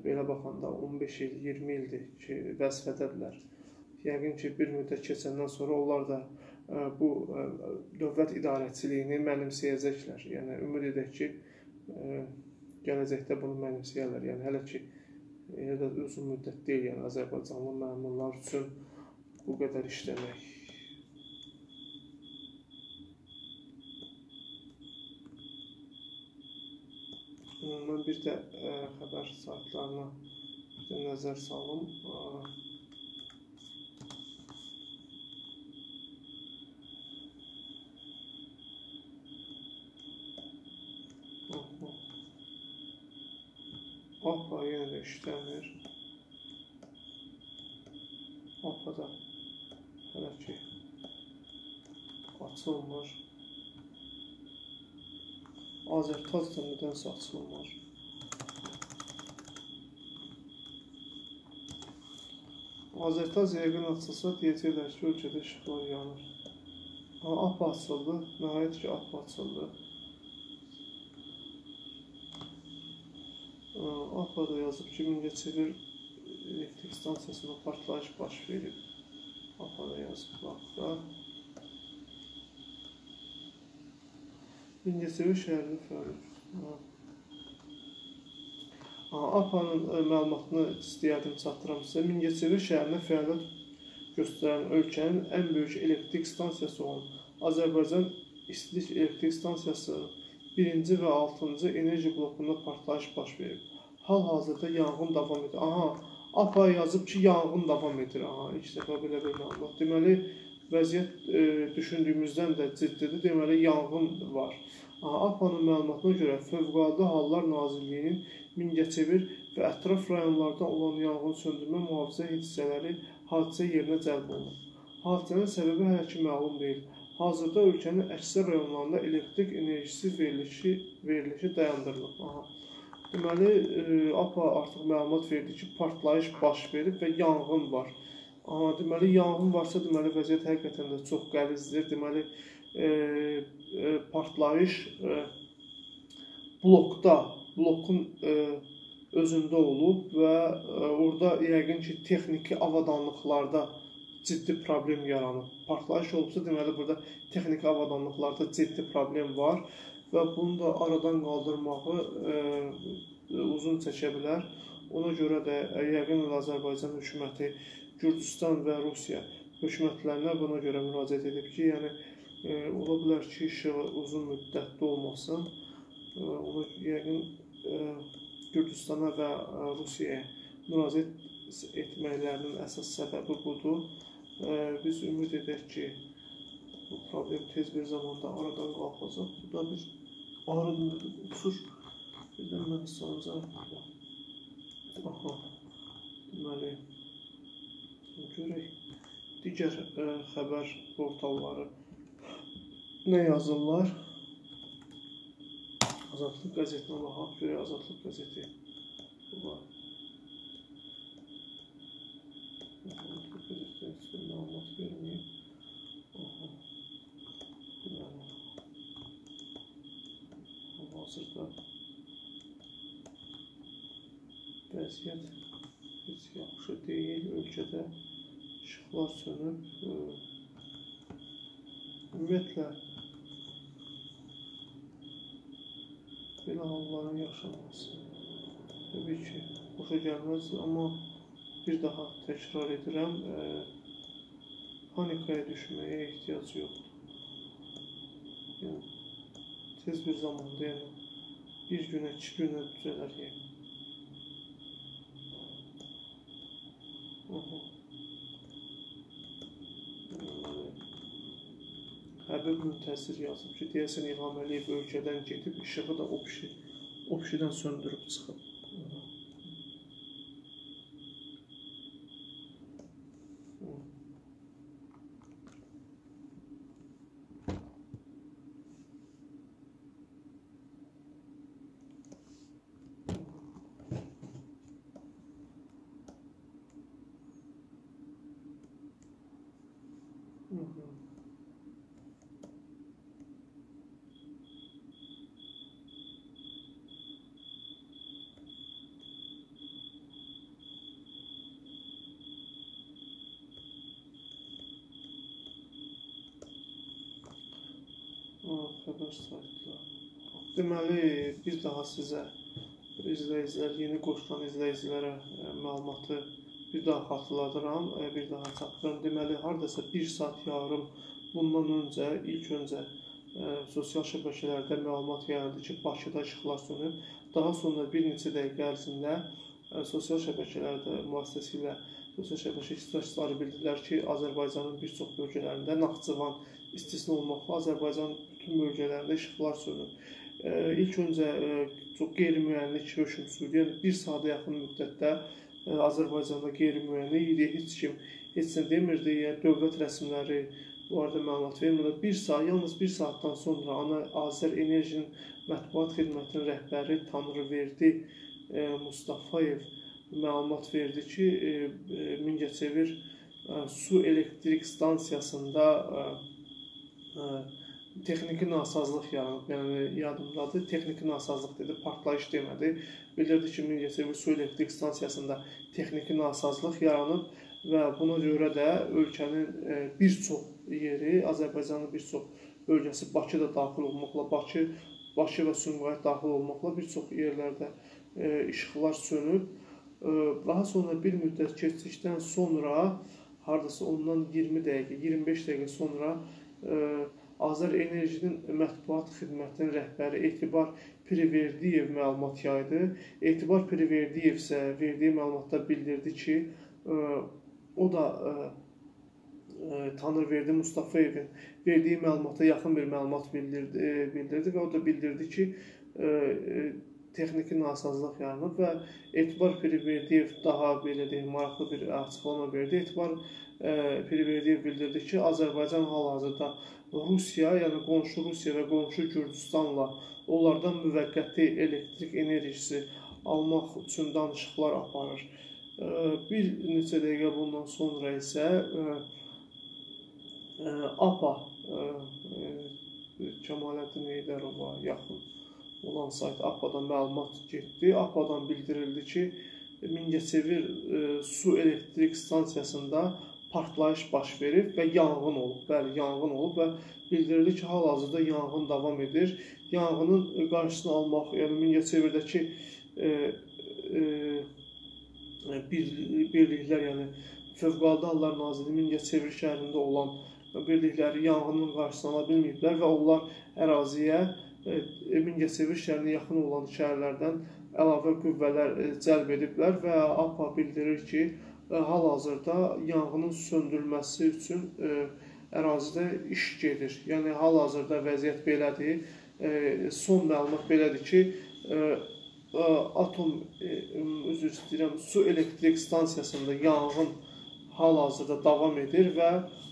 belə baxanda on beş il, iyirmi ildir ki, vəzifədədirlər. Yəqin ki, bir müddət keçəndən sonra onlar da bu dövlət idarəçiliyini mənimsəyəcəklər, yəni ümid edək ki, gələcəkdə bunu mənimsəyərlər, yəni hələ ki, elə də uzun müddət deyil, yəni Azərbaycanlı məmurlar üçün bu qədər işləmək. Ondan bir də xəbər saatlarına bir də nəzər salım. A P A yenə də işləmir. A P A-da hələ ki açılmır. Azərtaz da nədənsə açılmır. Azərtaz yəqin açılsa deyəcəklər ki, ölkədə işıqlar yanır. A P A açıldı, nəhayət ki, A P A açıldı. A P A da yazıb ki, Mingəçevir elektrik stansiyasında partlayış baş verib. A P A da yazıb baxda. Mingəçevir şəhərli fəaliyyət. A P A-nın məlumatını istəyərdim çatdıram sizə. Mingəçevir şəhərinə fəaliyyət göstərən ölkənin ən böyük elektrik stansiyası olan Azərbaycan İstilik Elektrik Stansiyasının birinci və altıncı enerji blokunda partlayış baş verib. Hal-hazırda yanğın davam edir. Aha, A P A yazıb ki, yanğın davam edir. Aha, ilk dəfə belə bir məlumat. Deməli, vəziyyət e, düşündüyümüzdən də ciddidir, deməli, yanğın var. A P A-nın məlumatına görə Fövqəladə Hallar Nazirliyinin Mingəçevir və ətraf rayonlarda olan yanğın söndürmə mühafizə hissələri hadisə yerinə cəlb olunur. Hadisənin səbəbi hələ ki məlum deyil. Hazırda ölkənin əksər rayonlarında elektrik enerjisi verilişi, verilişi dayandırılıb. Aha. Deməli, e, A P A artıq məlumat verdi ki, partlayış baş verib və yanğın var. Aha, deməli, yanğın varsa, deməli, vəziyyət həqiqətən də çox qəlizdir. Deməli, e, e, partlayış e, blokda, blokun e, özündə olub və e, orada yəqin ki, texniki avadanlıqlarda ciddi problem yaranıb. Partlayış olubsa, deməli, burada texniki avadanlıqlarda ciddi problem var və bunu da aradan qaldırmağı e, uzun çəkə bilər. Ona görə də yəqin ki, Azərbaycan hökuməti Gürcistan və Rusiya hökumətlərinə buna görə müraciət edib ki, yəni, e, ola bilər ki, işığı uzun müddətdə olmasın, e, onu yəqin e, Gürcistana və e, Rusiyaya müraciət etməklərinin əsas səbəbi budur. E, biz ümid edək ki, bu problem tez bir zamanda aradan qalxacaq. Bu da bir arındır, uçur. Bir də mən sanacaq. Aha, deməli. Görək, digər ə, xəbər portalları nə yazırlar? Azadlıq qəzetinə baxaq, görək Azadlıq qəzeti. Azadlıq qəzetinə heç bir məlumat verməyib. Hazırda vəziyyət heç yaxşı deyil ölkədə. İşıqlar sönüb. Ümumiyyətlə, İranlıların yaşanması təbii ki, boşa gəlməz, amma bir daha təkrar edirəm, e, panikaya düşməyə ehtiyac yoxdur. Yəni, tez bir zamanda, yəni, bir günə, iki günə düzələr, yəni. Aha. Həbib müntəsir yazıb ki, deyəsən İlham Əliyev ölkədən getib, işığı da o pişi, o pişidən söndürüb çıxıb. Deməli, bir daha sizə izləyicilər, yeni qoşulan izləyicilərə məlumatı bir daha xatırladıram, bir daha çatdıram. Deməli, haradasa bir saat yarım bundan öncə, ilk öncə sosial şəbəkələrdə məlumat yayıldı ki, Bakıda işıqlar sönüb. Daha sonra bir neçə dəqiqə ərzində sosial şəbəkələrdə vasitəsilə sosial şəbəkə iştirakçıları bildilər ki, Azərbaycanın bir çox bölgələrində, Naxçıvan istisna olmaqla Azərbaycanın bütün bölgələrində işıqlar sönüb. İlk öncə çox qeyri-müəyyənlik hökm sürdü, yəni bir saata yaxın müddətdə Azərbaycanda qeyri-müəyyənlik idi, heç kim heç nə demirdi, yəni dövlət rəsmiləri bu arada məlumat vermirlər. Bir saat, yalnız bir saatdan sonra ana Azər Enerjinin mətbuat xidmətinin rəhbəri Tanrıverdi Mustafayev məlumat verdi ki, Mingəçevir su elektrik stansiyasında texniki nasazlıq yaranıb, yəni yadımdadır, texniki nasazlıq dedi, partlayış demədi. Bildirdi ki, Mingəçevir su elektrik stansiyasında texniki nasazlıq yaranıb və buna görə də ölkənin bir çox yeri, Azərbaycanın bir çox bölgəsi, Bakı da daxil olmaqla, Bakı, Bakı və Sumqayıt daxil olmaqla bir çox yerlərdə işıqlar sönüb. Daha sonra bir müddət keçdikdən sonra, haradasa ondan iyirmi dəqiqə, iyirmi beş dəqiqə sonra Azər Enerjinin mətbuat xidmətinin rəhbəri Etibar Pirverdiyev məlumat yaydı. Etibar Pirverdiyev isə verdiyi məlumatda bildirdi ki, o da Tanrıverdi Mustafayevin verdiyi məlumata yaxın bir məlumat bildirdi və o da bildirdi ki, texniki nasazlıq yaranıb və Etibar Pirverdiyev daha maraqlı bir açıqlama verdi. Etibar Pirverdiyev bildirdi ki, Azərbaycan hal-hazırda Rusiya, yəni qonşu Rusiya və qonşu Gürcistanla onlardan müvəqqəti elektrik enerjisi almaq üçün danışıqlar aparır. Bir neçə dəqiqə bundan sonra isə A P A Kəmaləddin Heydarova yaxın olan sayt A P A-dan məlumat getdi. A P A-dan bildirildi ki, Mingəçevir su elektrik stansiyasında partlayış baş verib və yanğın olub, bəli, yanğın olub və bildirildi ki, hal-hazırda yanğın davam edir. Yanğının qarşısını almaq, yəni Mingəçevirdəki e, e, birliklər, yəni Fövqəladə Hallar Nazirliyi Mingəçevir şəhərində olan birlikləri yanğının qarşısını ala bilməyiblər və onlar əraziyə e, Mingəçevir şəhərinə yaxın olan şəhərlərdən əlavə qüvvələr e, cəlb ediblər və A P A bildirir ki, hal-hazırda yanğının söndürülməsi üçün ərazidə iş gedir. Yəni, hal-hazırda vəziyyət belədir. Son məlumat belədir ki, atom, üzr istəyirəm, su elektrik stansiyasında yanğın hal-hazırda davam edir və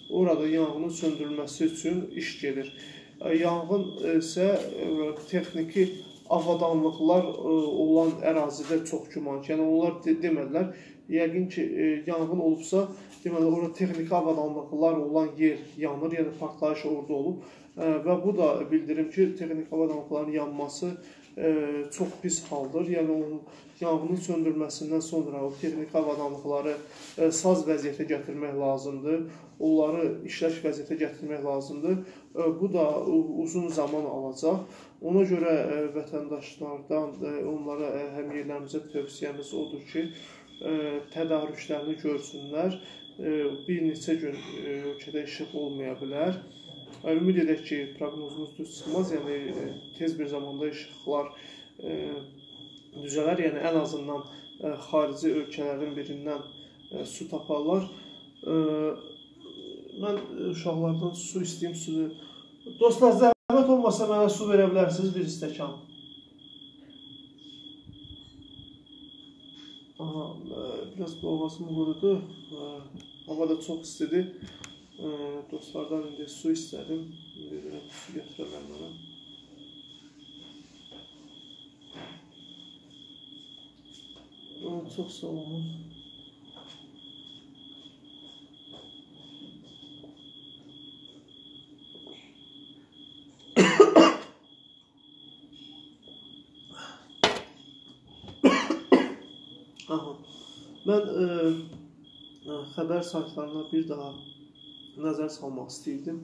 orada yanğının söndürülməsi üçün iş gedir. Yanğın isə texniki avadanlıqlar olan ərazidə çox güman ki, yəni onlar demədilər, yəqin ki, yanğın olubsa, deməli, orada texniki avadanlıqlar olan yer yanır, yəni partlayış orada olub Və bu da bildirim ki, texniki hava damaqlarının yanması çox pis haldır. Yəni, onun yanğının söndürməsindən sonra o texniki hava damaqları saz vəziyyətə gətirmək lazımdır. Onları işlək vəziyyətə gətirmək lazımdır. Bu da uzun zaman alacaq. Ona görə vətəndaşlardan onlara həm yerlərimizə tövsiyəmiz odur ki, tədarüklərini görsünlər. Bir neçə gün ölkədə işıq olmaya bilər. Ümid edək ki, proqnozumuz düz çıxmaz, yəni tez bir zamanda işıqlar düzələr, yəni ən azından xarici ölkələrin birindən su taparlar. Mən uşaqlardan su istəyim, suyu. Dostlar, zəhmət olmasa mənə su verə bilərsiniz, bir istəkan. Aha, biraz boğazım qurudu, hava da çox istədi. Dostlardan indi su istədim, su gətirələr mənə. Çox sağ olun. Aha, mən xəbər saytlarına bir daha nəzər salmaq istəyirdim.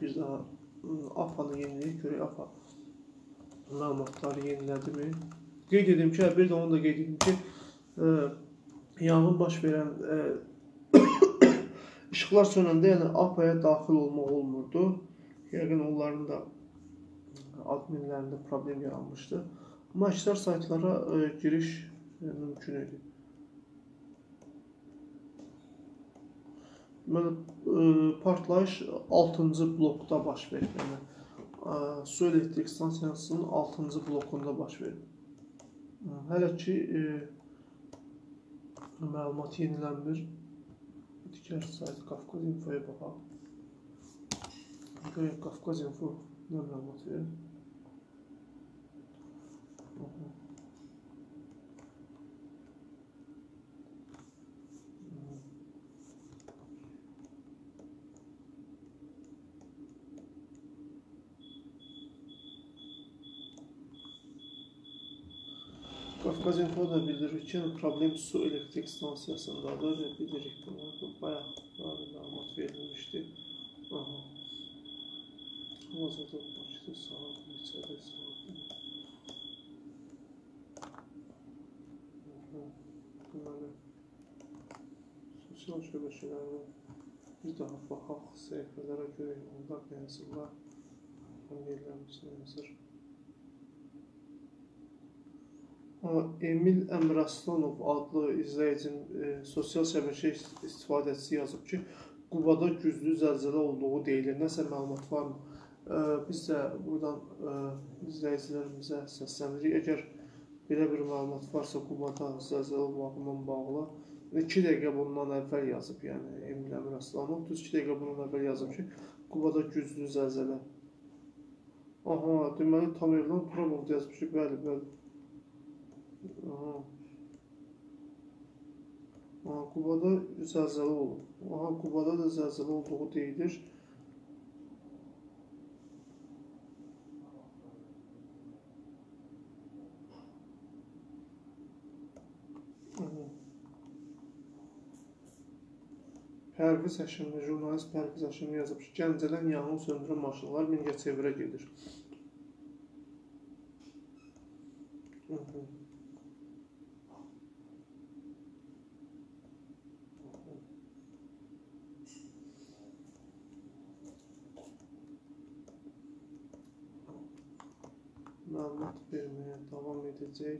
Bir daha A P A-nı yeniləyik, görək A P A məlumatları yenilədimi. Qeyd edim ki, bir də onu da qeyd edim ki, yanğın baş verən işıqlar sönəndə, yəni A P A-ya daxil olmaq olmurdu. Yəqin onların da adminlərində problem yaranmışdı. Amma işlər saytlara giriş mümkün idi. Partlayış altıncı blokda baş verir. Su elektrik stansiyasının altıncı blokunda baş verir. Hələ ki, məlumat yenilənmir. Digər sayt Qafqaz Info'ya baxaq. Görək Qafqaz Info nə məlumat verir? Qafqaz Info da bildirir ki, problem su elektrik stansiyasındadır. Bilirik bunu, bayaq məlumat verilmişdi. Aha, Azadlıq Bakıda saat neçədir, saat neçədir? Sosial şöbəşələrlə bir daha baxaq, səhifələrə görək, onda bəyəzirlər, yerlərimizin əzir. Emil Emraslanov adlı izləyicinin sosial şəbəkə istifadəçisi yazıb ki, Qubada güclü zəlzələ olduğu deyilir. Nəsə məlumat varmı? Biz də buradan izləyicilərimizə səslənirik. Əgər belə bir məlumat varsa Qubada zəlzələ olmağından bağlı, iki dəqiqə bundan əvvəl yazıb, yəni Emil Emraslanov düz iki dəqiqə bundan əvvəl yazıb ki, Qubada güclü zəlzələ. Aha, deməli tam evdən Turabov yazıb ki, bəli, bəli. Aha, Qubada zəlzələ olub. Aha, Qubada da zəlzələ olduğu deyilir. Pərbiz əşəmi, jurnalist Pərbiz əşəmi yazıb ki, Gəncədən yanğın söndürən maşınlar Mingəçevirə gedir. Məlumat verməyə davam edəcək.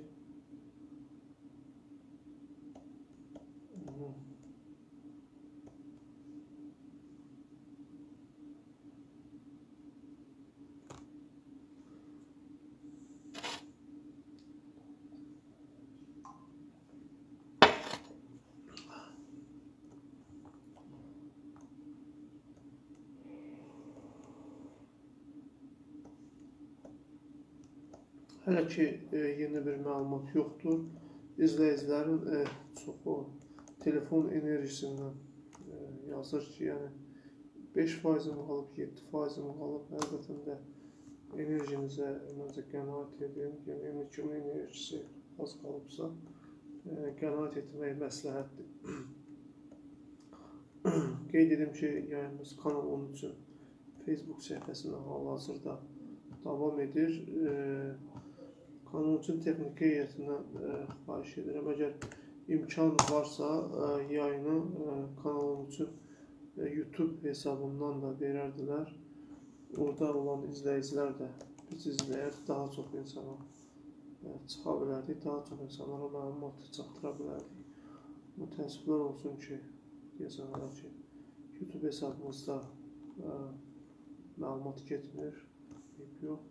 Hələ ki, yeni bir məlumat yoxdur. İzləyicilərin çoxu telefon enerjisindən yazır ki, beş faizini qalıb, yeddi faizini qalıb, əlbəttən də enerjimizə qənaət edin, yəni mükəmmel enerjisi az qalıbsa, qənaət etmək məsləhətdir. Qeyd edim ki, yayımız Kanal onun üçün Facebook səhifəsində hal-hazırda davam edir. Kanal üçün texniki heyətindən xahiş edirəm. Əgər imkan varsa, yayını Kanal onun üçün YouTube hesabından da verərdilər. Orada olan izləyicilər də biz izləyər, daha çox insana çıxa bilərdik, daha çox insanlara məlumat çatdıra bilərdik. Bu təəssüflər olsun ki, deyəsənlər ki, YouTube hesabımızda məlumat getmir, deyib yox.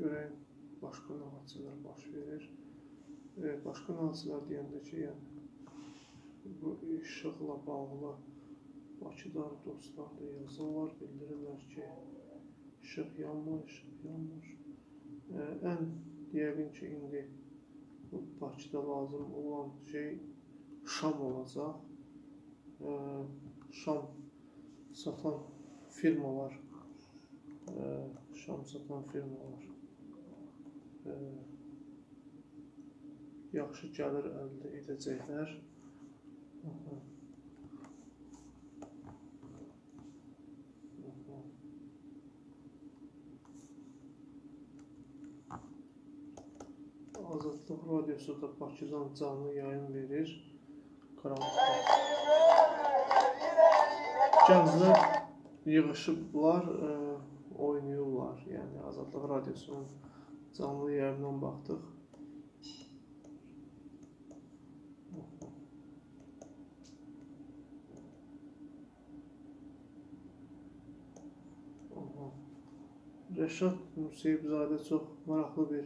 Görək, başqa nə hadisələr baş verir. Başqa nə hadisələr deyəndə ki, bu işıqla bağlı Bakıdan dostlar da yazırlar, bildirirlər ki, işıq yanmır, işıq yanmır. Ən deyəlim ki, indi Bakıda lazım olan şey şam olacaq. Şam satan firmalar, şam satan firmalar yaxşı gəlir əldə edəcəklər. Azadlıq radiosu da Bakıdan canlı yayın verir. Gənclər yığışıblar, oynayırlar. Yəni Azadlıq radiosunun canlı yayından baxdıq. Rəşad Museyibzadə çox maraqlı bir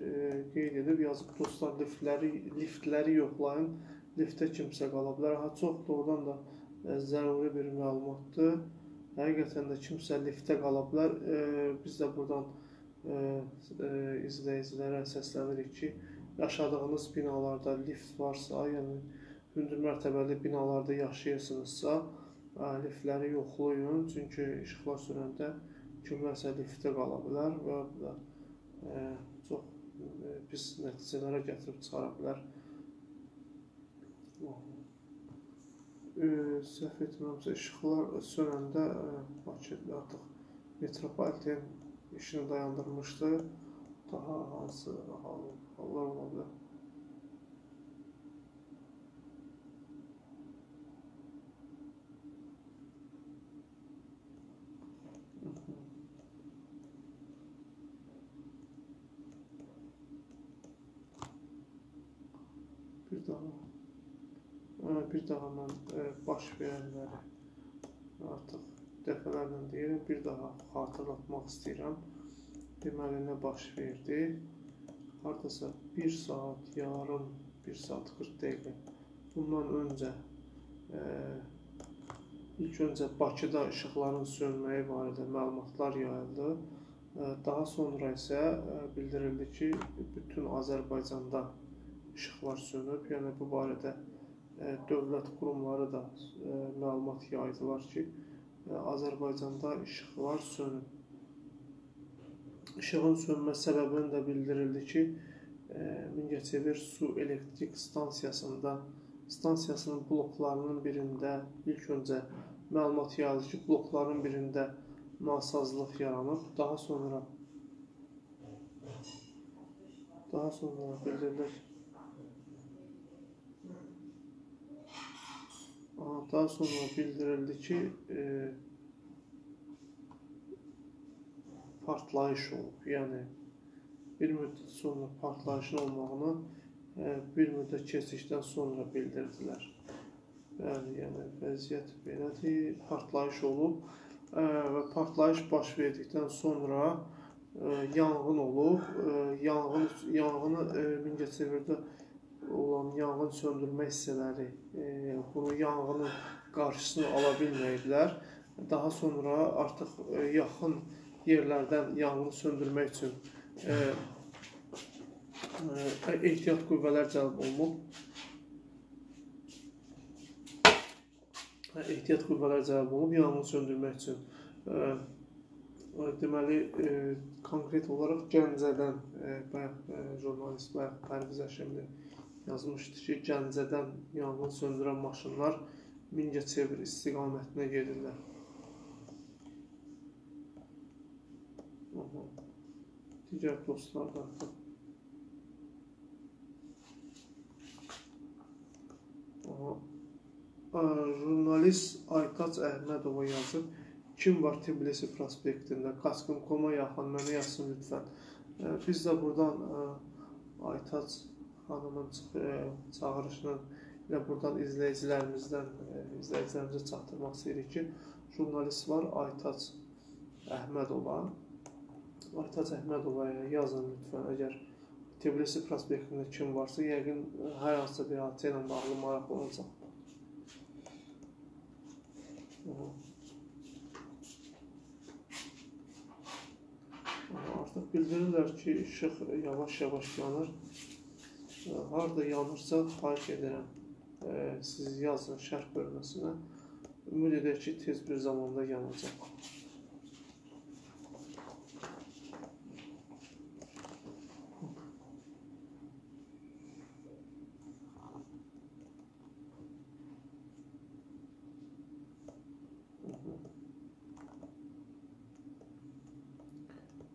qeyd edib, yazıb, dostlar, liftləri yoxlayın, liftdə kimsə qala bilər. Ha, çox doğrudan da zəruri bir məlumatdır. Həqiqətən də kimsə liftdə qala bilər. Biz də buradan izləyicilərə səslənirik ki, yaşadığınız binalarda lift varsa, yəni hündür mərtəbəli binalarda yaşayırsınızsa, liftləri yoxlayın, çünki işıqlar sönəndə kiməsə liftdə qala bilər və çox pis nəticələrə gətirib çıxara bilər. Səhv etməmsə, işıqlar sönəndə Bakıda artıq metropoliten işini dayandırmışdı. Daha hansı hallar ola bilər? Bir daha mən baş verənləri artıq dəfələrlə deyirəm, bir daha xatırlatmaq istəyirəm. Deməli, nə baş verdi? Haradasa bir saat, yarım, bir saat qırx dəqiqə bundan öncə ilk öncə Bakıda işıqların sönməyi barədə məlumatlar yayıldı. Daha sonra isə bildirildi ki, bütün Azərbaycanda işıqlar sönüb, yəni bu barədə dövlət qurumları da məlumat yaydılar ki, Azərbaycanda işıqlar sönüb. İşığın sönmə səbəbini də bildirildi ki, Mingəçevir su elektrik stansiyasının bloklarının birində ilk öncə məlumat yayıldı ki, blokların birində nasazlıq yaranıb. Daha sonra daha sonra bildirilir. Daha sonra bildirildi ki, partlayış olub, yəni bir müddət sonra partlayışın olmağını bir müddət keçdikdən sonra bildirdilər. Bəli, yəni vəziyyət belədir, partlayış olub və partlayış baş verdikdən sonra yanğın olub, yanğını Mingəçevirdə olan yanğın söndürmə hissələri e, bu yanğının qarşısını ala bilməyiblər. Daha sonra artıq e, yaxın yerlərdən yanğını söndürmək üçün e, e, ehtiyat qüvvələr cəlb olunub. Ehtiyat qüvvələr cəlb olunub yanğını söndürmək üçün. E, Deməli, e, konkret olaraq Gəncədən e, bayaq, e, jurnalist bayaq Pərbiz əşəmi yazmışdı ki, Gəncədən yanğın söndürən maşınlar Mingəçevir istiqamətinə gedirlər. Aha. Digər dostlar da. Aha. E, jurnalist Aytaç Əhmədova yazıb. Kim var Tbilisi prospektində? Qaskın koma yaxan, mənə yazsın lütfən. E, biz də buradan e, Aytaç xanımın e, çağırışını ilə buradan izləyicilərimizdən e, izləyicilərimizə çatdırmaq istəyirik ki, jurnalist var Aytaç Əhmədova. Aytaç Əhmədovaya yazın lütfən. Əgər Tbilisi prospektində kim varsa, yəqin hər hansısa bir hadisə ilə bağlı maraqlı olacaq. Aha. Artıq bildirirlər ki, işıq yavaş-yavaş yanır. Harada yanırsa xahiş edirəm, siz yazın şərh bölməsinə. Ümid edək ki, tez bir zamanda yanacaq.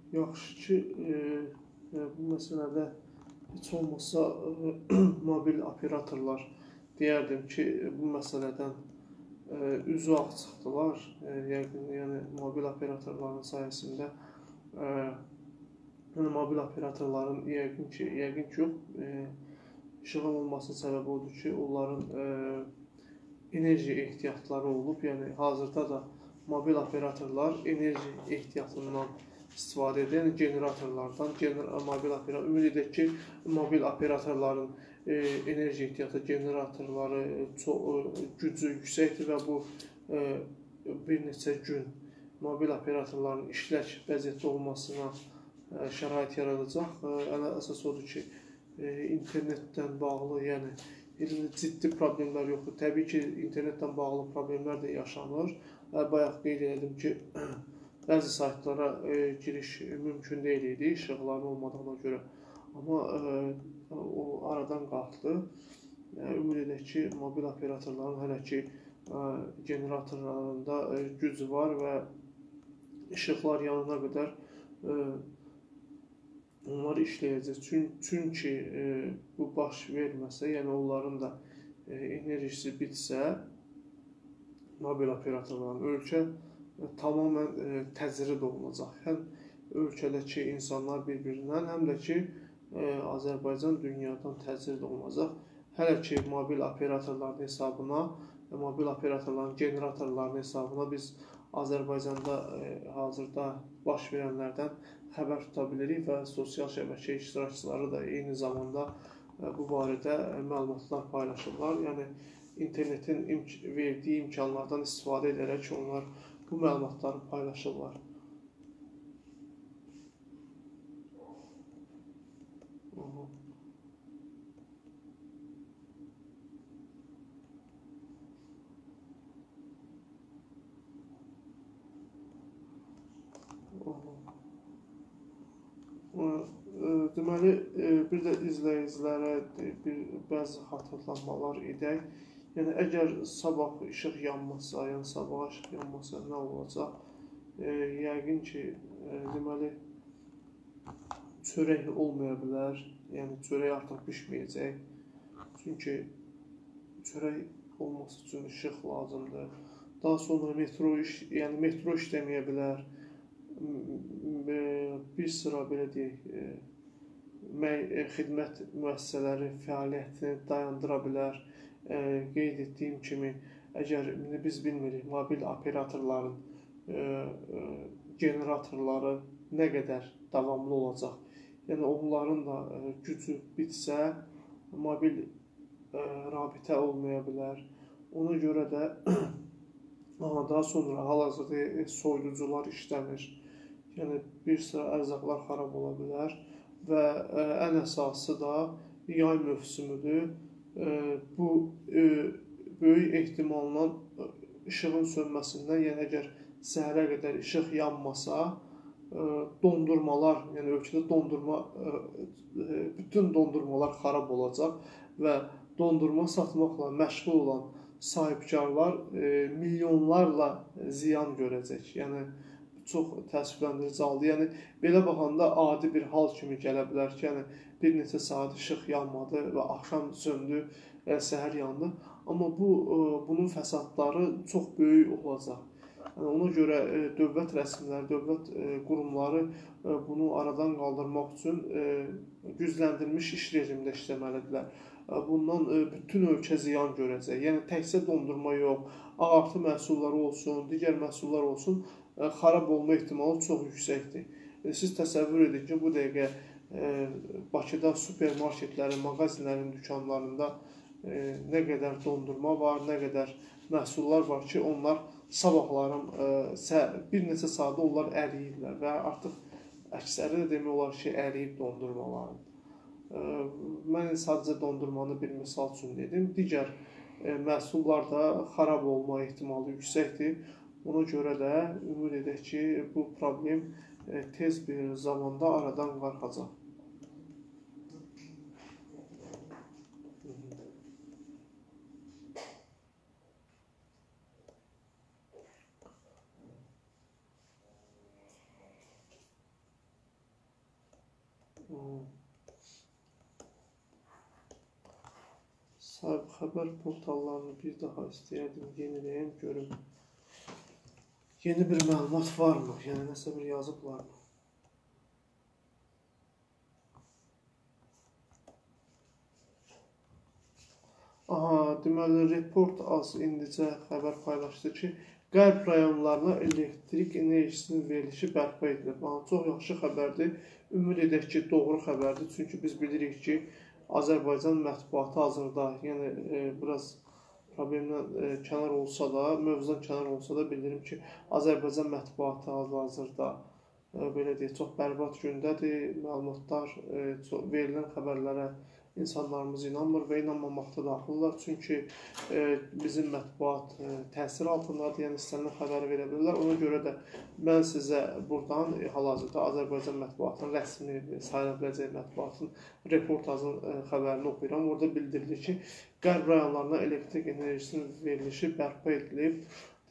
Yaxşı ki, e, bu məsələdə heç olmasa e, mobil operatorlar deyərdim ki, bu məsələdən e, üzü ağ çıxdılar. E, yəqin, yəni, mobil operatorların sayəsində e, yəni, mobil operatorların yəqin ki, yəqin ki, yox, e, işığın olmasının səbəbi odur ki, onların e, enerji ehtiyatları olub. Yəni, hazırda da mobil operatorlar enerji ehtiyatından istifadə edən generatorlardan, gener mobil operator, ümid edək ki, mobil operatorların e, enerji ehtiyatı generatorları çox, gücü yüksəkdir və bu e, bir neçə gün mobil operatorların işlək vəziyyətdə olmasına e, şərait yaradacaq. Ən əsas odur ki, e, internetdən bağlı, yəni ciddi problemlər yoxdur. Təbii ki, internetdən bağlı problemlər də yaşanır. E, bayaq qeyd etdim ki, bəzi saytlara e, giriş mümkün deyil idi, işıqların olmadığına görə. Amma e, o aradan qalxdı. E, ümid edək ki, mobil operatorların hələ ki e, generatorlarında e, gücü var və işıqlar yanana qədər e, onlar işləyəcək. Çünki, çünki e, bu baş verməsə, yəni onların da e, enerjisi bitsə, mobil operatorların ölkə tamamən e, təcrid olunacaq. Həm ölkədəki insanlar bir-birindən, həm də ki, e, Azərbaycan dünyadan təcrid olunacaq. Hələ ki, mobil operatorların hesabına, e, mobil operatorların generatorların hesabına biz Azərbaycanda e, hazırda baş verənlərdən xəbər tuta bilirik və sosial şəbəkə iştirakçıları da eyni zamanda e, bu barədə e, məlumatlar paylaşırlar. Yəni, internetin imk verdiyi imkanlardan istifadə edərək onlar bu məlumatları paylaşırlar. Aha. Aha. Deməli, bir də izləyicilərə bir bəzi xatırlanmalar edək. Yəni, əgər sabah işıq yanmasa, yəni sabaha işıq yanmasa nə olacaq? E, yəqin ki, e, deməli, çörək olmaya bilər. Yəni, çörək artıq pişməyəcək. Çünki çörək olması üçün işıq lazımdır. Daha sonra metro, iş, yəni, metro işləməyə bilər. E, bir sıra, belə deyək, e, xidmət müəssisələri fəaliyyətini dayandıra bilər. E, qeyd etdiyim kimi, əgər biz bilmirik, mobil operatorların e, e, generatorları nə qədər davamlı olacaq. Yəni, onların da e, gücü bitsə, mobil ə, rabitə olmaya bilər. Ona görə də daha sonra hal-hazırda soyuducular işləmir. Yəni bir sıra ərzaqlar xarab ola bilər və ə, ən əsası da yay mövsümüdür. Ə, bu ə, böyük ehtimalla işığın sönməsindən, yəni əgər səhərə qədər işıq yanmasa, dondurmalar, yəni ölkədə dondurma, bütün dondurmalar xarab olacaq və dondurma satmaqla məşğul olan sahibkarlar milyonlarla ziyan görəcək. Yəni çox təəssüfləndirici oldu. Yəni belə baxanda adi bir hal kimi gələ bilər ki, yəni bir neçə saat işıq yanmadı və axşam söndü, səhər yandı. Amma bu bunun fəsadları çox böyük olacaq. Yəni ona görə dövlət rəsmiləri, dövlət qurumları bunu aradan qaldırmaq üçün gücləndirilmiş iş rejimində işləməlidirlər. Bundan bütün ölkə ziyan görəcək. Yəni təkcə dondurma yox, ağartı məhsulları olsun, digər məhsullar olsun, xarab olma ehtimalı çox yüksəkdir. Siz təsəvvür edin ki, bu dəqiqə Bakıda supermarketlərin, mağazinlərin dükanlarında nə qədər dondurma var, nə qədər məhsullar var ki, onlar sabahların bir neçə saatda onlar əriyirlər və artıq əksəri demək olar ki, əriyib dondurmaların. Mən sadəcə dondurmanı bir misal üçün dedim. Digər məhsullar da xarab olma ehtimalı yüksəkdir. Ona görə də ümid edək ki, bu problem tez bir zamanda aradan qalxacaq. Sahib xəbər portallarını bir daha istəyərdim, yeniləyəm, görüm. Yeni bir məlumat varmı? Yəni nəsə bir yazıblarmı? Aha, deməli Report.az indicə xəbər paylaşdı ki, qərb rayonlarına elektrik enerjisinin verilişi bərpa edilib. Aha, çox yaxşı xəbərdir. Ümid edək ki, doğru xəbərdir. Çünki biz bilirik ki, Azərbaycan mətbuatı hazırda, yəni e, biraz problemdən kənar olsa da, mövzudan kənar olsa da bildirim ki, Azərbaycan mətbuatı hazırda belə deyək, çox bərbad gündədir. Məlumatlar, verilən xəbərlərə insanlarımız inanmır və inanmamaqda daxilirlər. Çünki bizim mətbuat təsir altındadır, yəni istənilən xəbəri verə bilirlər. Ona görə də mən sizə buradan hal-hazırda Azərbaycan mətbuatının rəsmi sayıla biləcək mətbuatın Report.azın xəbərini oxuyuram. Orada bildirilir ki, qərb rayonlarına elektrik enerjisinin verilişi bərpa edilib.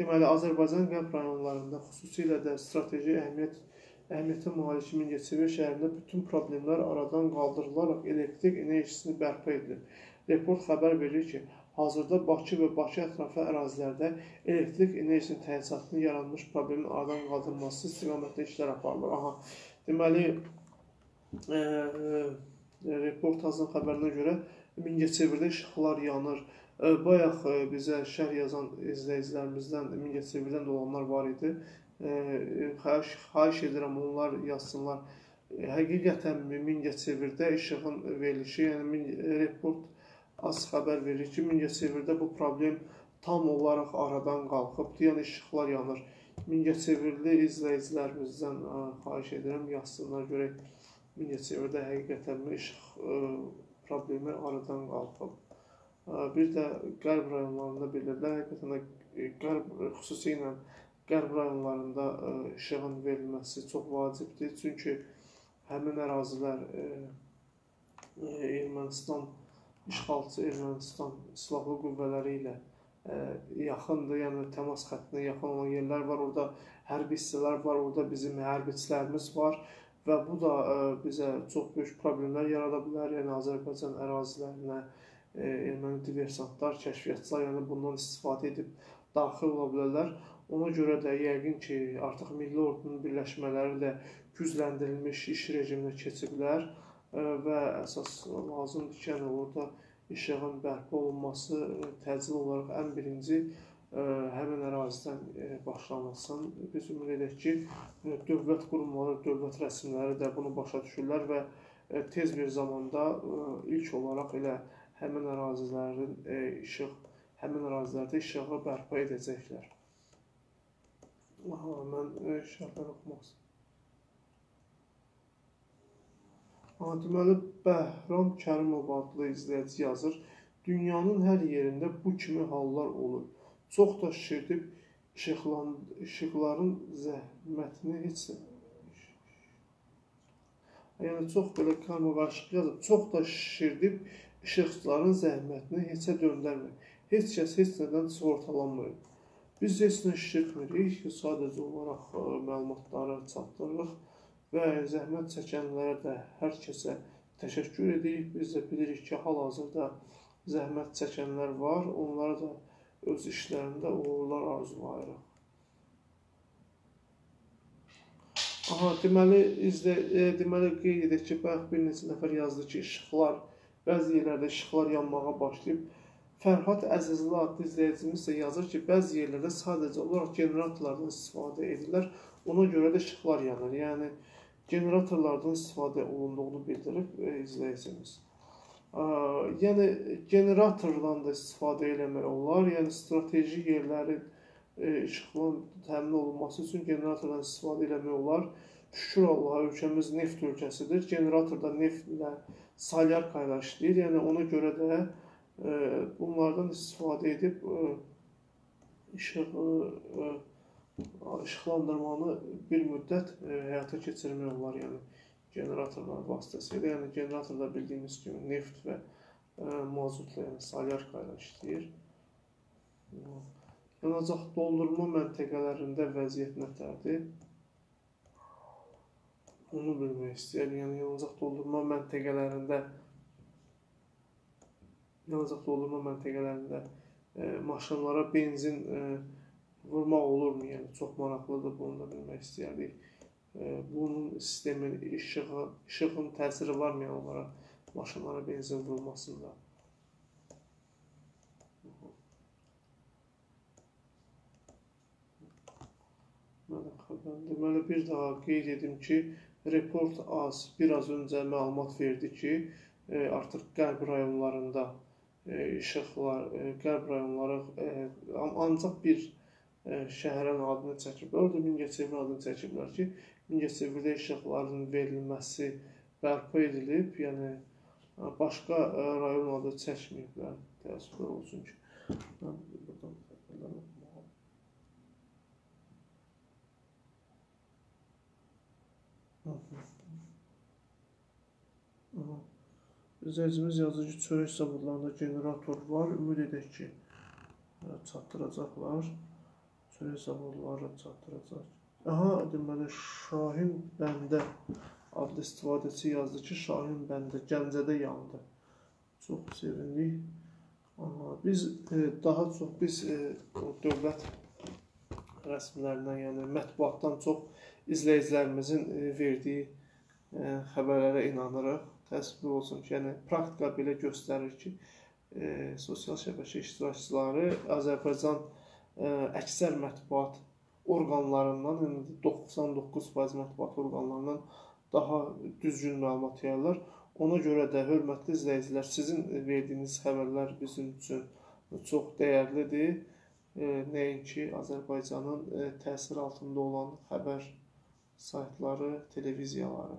Deməli, Azərbaycan qərb rayonlarında, xüsusilə də strateji əhəmiyyət, əhəmiyyətə malik Mingəçevir şəhərində bütün problemlər aradan qaldırılaraq elektrik enerjisini bərpa edilir. Report xəbər verir ki, hazırda Bakı və Bakı ətrafı ərazilərdə elektrik enerjisinin təsiratını yaranmış problemin aradan qaldırılması istiqamətdə işlər aparılır. Aha, deməli, e, e, Report.azın xəbərinə görə Mingəçevirdə işıqlar yanır. Bayaq bizə şərh yazan izləyicilərimizdən, Mingəçevirdən də olanlar var idi. Xahiş, xahiş edirəm, onlar yazsınlar. Həqiqətən Mingəçevirdə işığın verilişi, yəni Report.az xəbər verir ki, Mingəçevirdə bu problem tam olaraq aradan qalxıb, yəni işıqlar yanır. Mingəçevirli izləyicilərimizdən xahiş edirəm, yazsınlar, görək Mingəçevirdə həqiqətən işıq problemi aradan qalxıb. Bir də qərb rayonlarında bilirlər, həqiqətən də qərb, xüsusilə qərb rayonlarında işığın verilməsi çox vacibdir. Çünki həmin ərazilər Ermənistan, işğalçı Ermənistan silahlı qüvvələri ilə yaxındır, yəni təmas xəttinə yaxın olan yerlər var, orada hərbi hissələr var, orada bizim hərbiçilərimiz var və bu da bizə çox böyük problemlər yarada bilər, yəni Azərbaycan ərazilərinə erməni diversantlar, kəşfiyyatçılar, yəni bundan istifadə edib daxil ola bilərlər. Ona görə də yəqin ki, artıq milli ordunun birləşmələri də gücləndirilmiş iş rejiminə keçiblər və əsas lazımdır ki, yəni orada işığın bərpa olunması təcil olaraq ən birinci həmin ərazidən başlanılsın. Biz ümid edək ki, dövlət qurumları, dövlət rəsmiləri də bunu başa düşürlər və tez bir zamanda ilk olaraq elə həmin ərazilərin işıq, həmin ərazilərdə işığı bərpa edəcəklər. Aha, mən şərhlər oxumaq. Deməli, Bəhram Kərimov adlı izləyici yazır. Dünyanın hər yerində bu kimi hallar olur. Çox da şişirdib işıqların zəhmətini heç yəni çox belə karma qarışıq yazıb, çox da şişirdib işıqların zəhmətini heçə döndərmək. Heç kəs heç nədən sığortalanmıyor. Biz heç nə şişirtmirik ki, sadəcə olaraq məlumatları çatdırırıq və zəhmət çəkənlərə də hər kəsə təşəkkür edirik. Biz də bilirik ki, hal-hazırda zəhmət çəkənlər var, onlara da öz işlərində uğurlar arzulayırıq. Aha, deməli, qeyd edək ki, bayaq bir neçə nəfər yazdı ki, işıqlar, bəzi yerlərdə işıqlar yanmağa başlayıb. Fərhad Əzizli adlı izləyicimiz isə yazır ki, bəzi yerlərdə sadəcə olaraq generatorlardan istifadə edirlər, ona görə də işıqlar yanır. Yəni, generatorlardan istifadə olunduğunu bildirib izləyicimiz. Yəni, generatordan da istifadə eləmək olar, yəni strateji yerlərin işıqların təmin olunması üçün generatordan istifadə eləmək olar. Şükür Allaha, ölkəmiz neft ölkəsidir. Generatorda neftlə salyarka ilə işləyir. Yəni, ona görə də bunlardan istifadə edib işıqlandırmanı bir müddət həyata keçirmək olar. Yəni, generatorlar vasitəsidir. Yəni, generatorda bildiyimiz kimi neft və mazutla, yəni salyarka ilə işləyir. Yanacaq doldurma məntəqələrində vəziyyət nətərdir? Onu bilmək istəyir. Yəni, yanacaq doldurma məntəqələrində yanacaq doldurma məntəqələrində maşınlara benzin vurmaq olurmu? Yəni, çox maraqlıdır, bunu da bilmək istəyirdik. Bunun sistemin, işığın təsiri varmı onlara maşınlara benzin vurmasında? Deməli, bir daha qeyd edim ki, Report.az bir az öncə məlumat verdi ki, artıq qərb rayonlarında işıqlar, qərb rayonları ancaq bir şəhərin adını çəkiblər, orada Mingəçevir adını çəkiblər ki, Mingəçevirdə işıqların verilməsi bərpa edilib, yəni başqa rayon adı çəkməyiblər, təəssüflər olsun ki. İzləyicimiz yazır ki, çörək zavodlarında generator var. Ümid edək ki, çatdıracaqlar. Çörək zavodları çatdıracaq. Aha, deməli, Şahin bəndə adlı istifadəçi yazdı ki, Şahin bəndə Gəncədə yandı. Çox sevindik. Biz daha çox, biz dövlət rəsmlərindən, yəni mətbuatdan çox izləyicilərimizin verdiyi xəbərlərə inanırıq. Təəssüflər olsun ki, yəni praktika belə göstərir ki, sosial şəbəkə iştirakçıları Azərbaycan əksər mətbuat orqanlarından, doxsan doqquz faiz mətbuat orqanlarından daha düzgün məlumat yayırlar. Ona görə də, hörmətli izləyicilər, sizin verdiyiniz xəbərlər bizim üçün çox dəyərlidir. Nəinki Azərbaycanın təsir altında olan xəbər saytları, televiziyaları.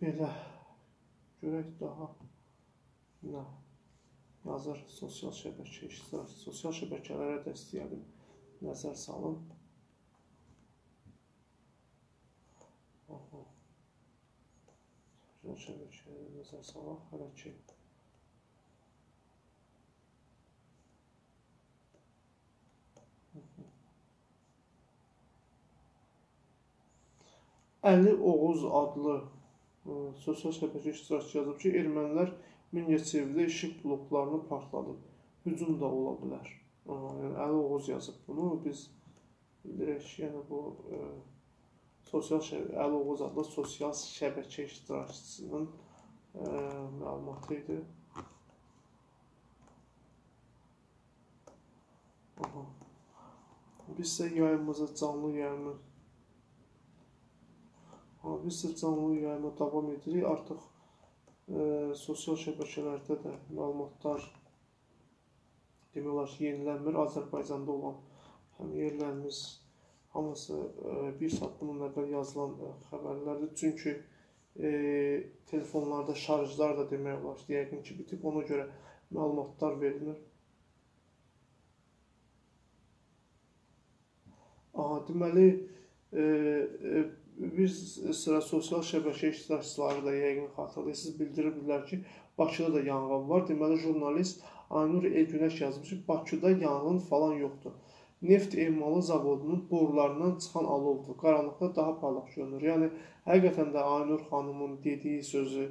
Belə görək daha nə yazır sosial şəbəkə iştirakçıları. Sosial şəbəkələrə də istəyəlim, nəzər salın. Sosial şəbəkələrə nəzər salın, hələ ki. Əli Oğuz adlı sosial şəbəkə iştirakçı yazıb ki, ermənilər Mingəçevirdə işıq bloklarını partladıb. Hücum da ola bilər. Əli Oğuz yazıb bunu. Biz bildirək ki, Əli Oğuz adlı sosial şəbəkə iştirakçısının məlumatı idi. bizsə yayımımızı canlı yayımı bizsə canlı yayımı davam edirik. Artıq e, sosial şəbəkələrdə də məlumatlar demək olar ki, yenilənmir. Azərbaycanda olan həm yerlərimiz hamısı e, bir saat bunun əvvəl yazılan e, xəbərlərdir. Çünki e, telefonlarda şarjlar da demək olar ki, yəqin ki, bitib, ona görə məlumatlar verilir. Aha, deməli, e, e, bir sıra sosial şəbəkə iştirakçıları da yəqin xatırlayırsınız, bildiriblər ki, Bakıda da yanğın var. Deməli, jurnalist Aynur Elgünəş yazmış ki, Bakıda yanğın falan yoxdur. Neft emalı zavodunun borularından çıxan alovdur. Qaranlıqda daha parlaq görünür. Yəni, həqiqətən də Aynur xanımın dediyi sözü,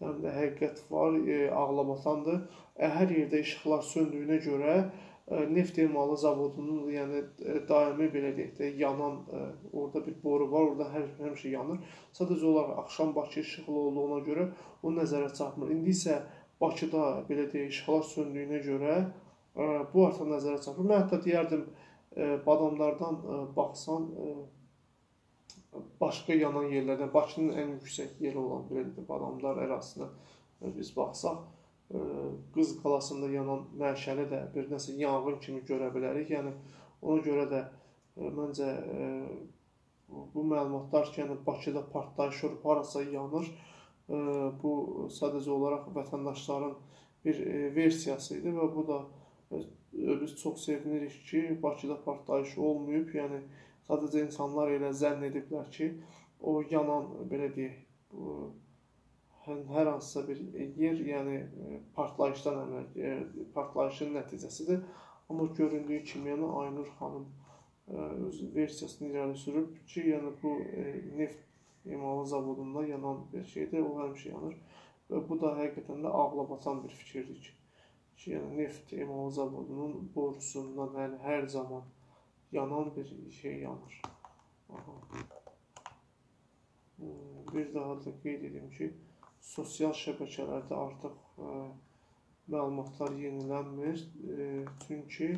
yəni, həqiqət var, e, ağlamatandır. E, hər yerdə işıqlar söndüyünə görə, neft emalı zavodunun yəni daimi belə deyək də yanan ə, orada bir boru var, orada hər həmişə yanır. Sadəcə olaraq axşam Bakı işıqlı olduğuna görə o nəzərə çarpmır. İndi isə Bakıda belə deyək işıqlar söndüyünə görə ə, bu artıq nəzərə çarpmır. Mən hətta deyərdim ə, badamlardan ə, baxsan ə, başqa yanan yerlərdən Bakının ən yüksək yeri olan belə deyək badamlar ərazisinə biz baxsaq Qız qalasında yanan məşəli də bir nəsə yanğın kimi görə bilərik. Yəni, ona görə də məncə bu məlumatlar ki, yəni, Bakıda partlayışır, harasa yanır. Bu sadəcə olaraq vətəndaşların bir versiyası idi və bu da biz çox sevinirik ki, Bakıda partlayış olmayıb. Yəni, sadəcə insanlar elə zənn ediblər ki, o yanan, belə deyək, bu hər hansısa bir yer, yəni partlayışdan əməl, partlayışın nəticəsidir. Amma göründüyü kimi, yəni Aynur xanım öz versiyasını irəli sürüb ki, yəni bu neft emalı zavodunda yanan bir şeydir, o həmişə yanır. Və bu da həqiqətən də ağla batan bir fikirdir ki, ki yəni neft emalı zavodunun borusundan yəni, hər zaman yanan bir şey yanır. Aha. Bir daha da qeyd edim ki, sosial şəbəkələrdə artıq ə, məlumatlar yenilənmir, e, çünki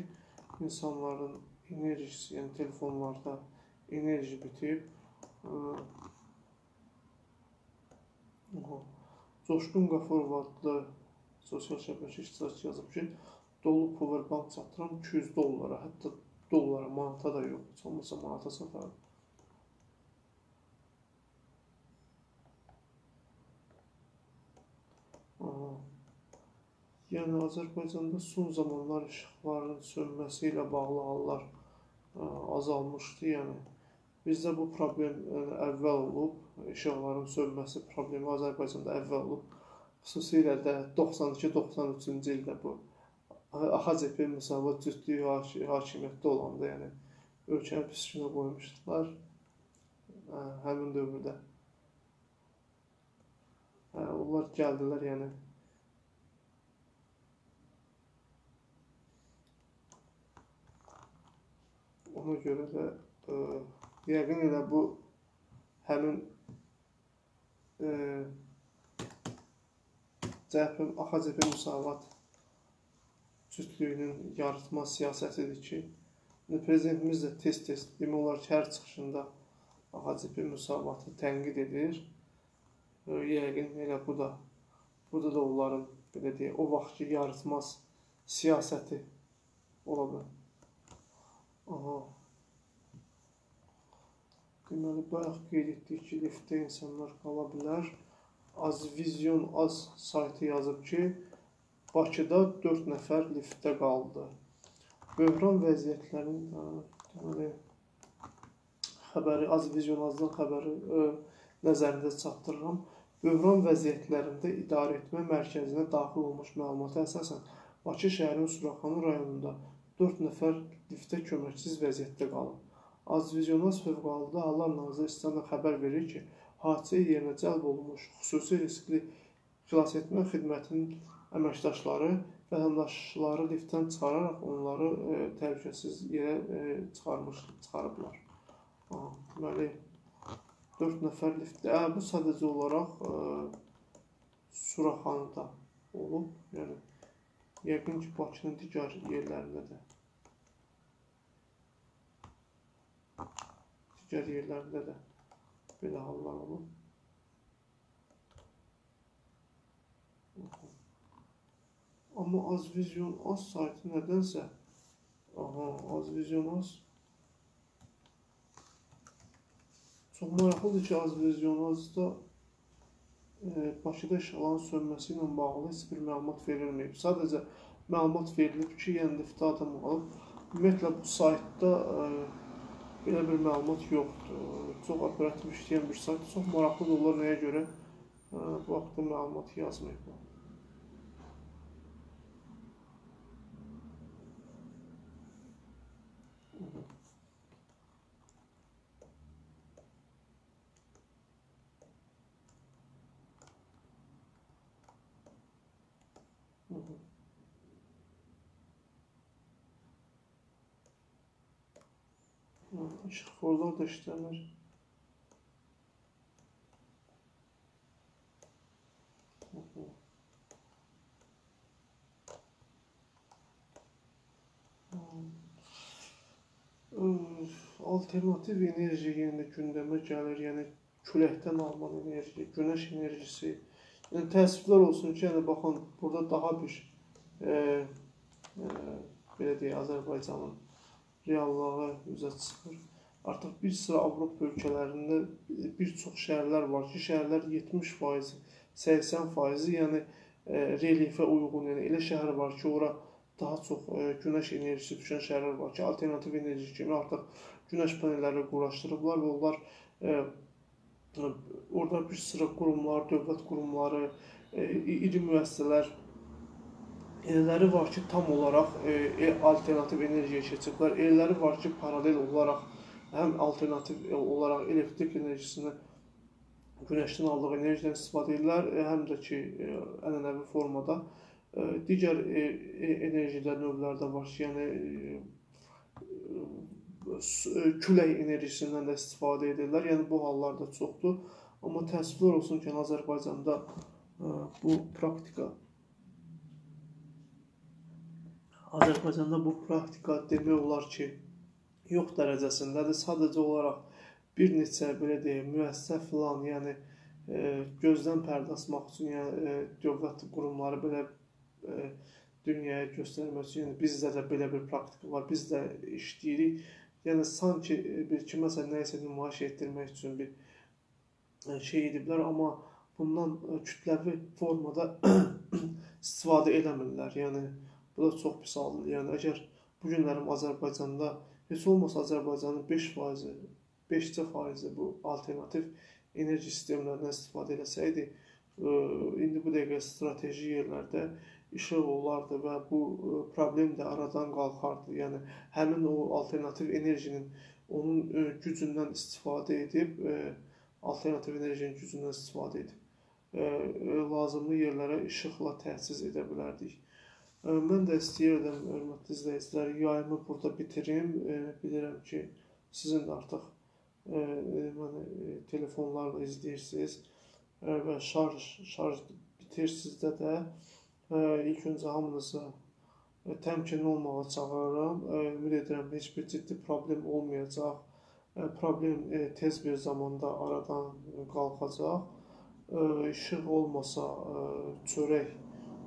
insanların enerjisi, yəni telefonlarda enerji bitib. E, Coşqun Qaforov adlı sosial şəbəkə iştirakçı yazıb ki, dolu powerbank satıram iki yüz dollara, hətta dollara, manata da yox, heç olmasa manata satarım. Yəni, Azərbaycanda son zamanlar işıqların sönməsi ilə bağlı hallar ə, azalmışdı. Yəni, bizdə bu problem ə, əvvəl olub, işıqların sönməsi problemi Azərbaycanda əvvəl olub. Xüsusilə də doxsan iki doxsan üçüncü ildə bu A X P müsavat cütlüyü hakimiyyətdə olanda, yəni, ölkəni pisliyə qoymuşdular ə, həmin dövrdə. Ə, onlar gəldilər, yəni. Ona görə də ə, yəqin elə bu həmin A X P müsavat cütlüyünün yaratma siyasətidir ki, prezidentimiz də tez-tez demək olar ki, hər çıxışında A X P müsavatı tənqid edir. Ə, yəqin elə bu da, bu da da onların belə deyək, o vaxtki yaratmaz siyasəti ola bilər. Aha. Deməli, bayaq qeyd etdik ki, liftdə insanlar qala bilər. Azvizyon.az saytı yazıb ki, Bakıda dörd nəfər liftdə qaldı. Böhran vəziyyətlərinin deməli, xəbəri, Azvizyon.azdan xəbəri ə, nəzərində çatdırıram. Böhran vəziyyətlərində idarə etmə mərkəzinə daxil olmuş məlumata əsasən Bakı şəhərinin Suraxanı rayonunda dörd nəfər liftdə köməksiz vəziyyətdə qalıb. Azərişıq Fövqəladə Hallar Nazirliyi İstihbarat xəbər verir ki, hadisə yerinə cəlb olunmuş xüsusi riskli xilasetmə xidmətinin əməkdaşları vətəndaşları liftdən çıxararaq onları e, təhlükəsiz yerə e, çıxarmış, çıxarıblar. Aha, deməli, dörd nəfər liftdə. Ə, bu sadəcə olaraq e, Suraxanıda olub, yəni yəqin ki, Bakının digər yerlərində də digər yerlərində də belə hallar olur. Amma AzVision.az saytı nədənsə, aha, AzVision.az çox maraqlıdır ki, AzVision.az-da e, Bakıda işğalanın sönməsi ilə bağlı heç bir məlumat verilməyib. Sadəcə məlumat verilib ki, yəni liftə adam alıb. Ümumiyyətlə, bu saytda e, belə bir məlumat yoxdur. Çox operativ işləyən bir saytda çox maraqlıdır onlar nəyə görə e, bu haqda məlumatı yazmayıb. Şıxforlar da işlənir. Alternativ enerji yenə gündəmə gəlir, yəni küləkdən alınan enerji, günəş enerjisi. Yəni təəssüflər olsun ki, yəni baxın, burada daha bir e, e, belə deyək, Azərbaycanın reallığı üzə çıxır. Artıq bir sıra Avropa ölkələrində bir çox şəhərlər var ki, şəhərlər yetmiş faiz, səksən faiz, yəni e, relifə uyğun, yəni elə şəhər var ki, ora daha çox e, günəş enerjisi düşən şəhərlər var ki, alternativ enerji kimi artıq günəş panelləri quraşdırıblar və onlar e, orada bir sıra qurumlar, dövlət qurumları, e, iri müəssisələr, elləri var ki, tam olaraq e, alternativ enerjiyə keçiblər, elləri var ki, paralel olaraq həm alternativ olaraq elektrik enerjisini günəşdən aldığı enerjidən istifadə edirlər, həm də ki, ənənəvi formada digər enerjidə növlərdə var ki, yəni külək enerjisindən də istifadə edirlər, yəni bu hallarda çoxdur. Amma təəssüflər olsun ki, Azərbaycanda bu praktika, Azərbaycanda bu praktika demək olar ki, yox dərəcəsindədir. Sadəcə olaraq bir neçə, belə deyək, müəssisə filan, yəni e, gözdən pərdə asmaq üçün, yəni e, dövlət qurumları belə e, dünyaya göstərmək üçün, yəni bizdə də belə bir praktika var, biz də işləyirik. Yəni sanki bir kiməsə nəyisə nümayiş etdirmək üçün bir e, şey ediblər, amma bundan e, kütləvi formada istifadə eləmirlər. Yəni bu da çox pis haldır. Yəni əgər bu günlərim Azərbaycanda heç olmasa Azərbaycanın beş faizi, beş faizi bu alternativ enerji sistemlərindən istifadə eləsəydi, indi bu dəqiqə strateji yerlərdə işıq olardı və bu problem də aradan qalxardı. Yəni, həmin o alternativ enerjinin onun gücündən istifadə edib, alternativ enerjinin gücündən istifadə edib, lazımlı yerlərə işıqla təchiz edə bilərdik. Mən də istəyirdim, hörmətli izləyicilər, yayımı burada bitirim. Bilirəm ki, sizin də artıq məni telefonlarla izləyirsiniz və şarj, şarj bitir sizdə də. İlk öncə hamınızı təmkinli olmağa çağırıram. Ümid edirəm, heç bir ciddi problem olmayacaq. Problem tez bir zamanda aradan qalxacaq. İşıq olmasa çörək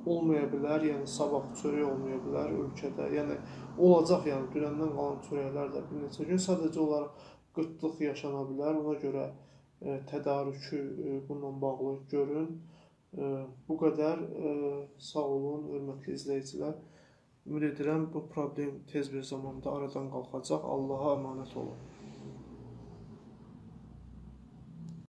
olmaya bilər, yəni sabah çörək olmaya bilər ölkədə, yəni olacaq, yəni dünəndən qalan çörəklər də bir neçə gün, sadəcə olaraq qıtlıq yaşana bilər, ona görə e, tədarükü e, bununla bağlı görün. E, bu qədər, e, sağ olun, hörmətli izləyicilər, ümid edirəm bu problem tez bir zamanda aradan qalxacaq, Allaha əmanət olun.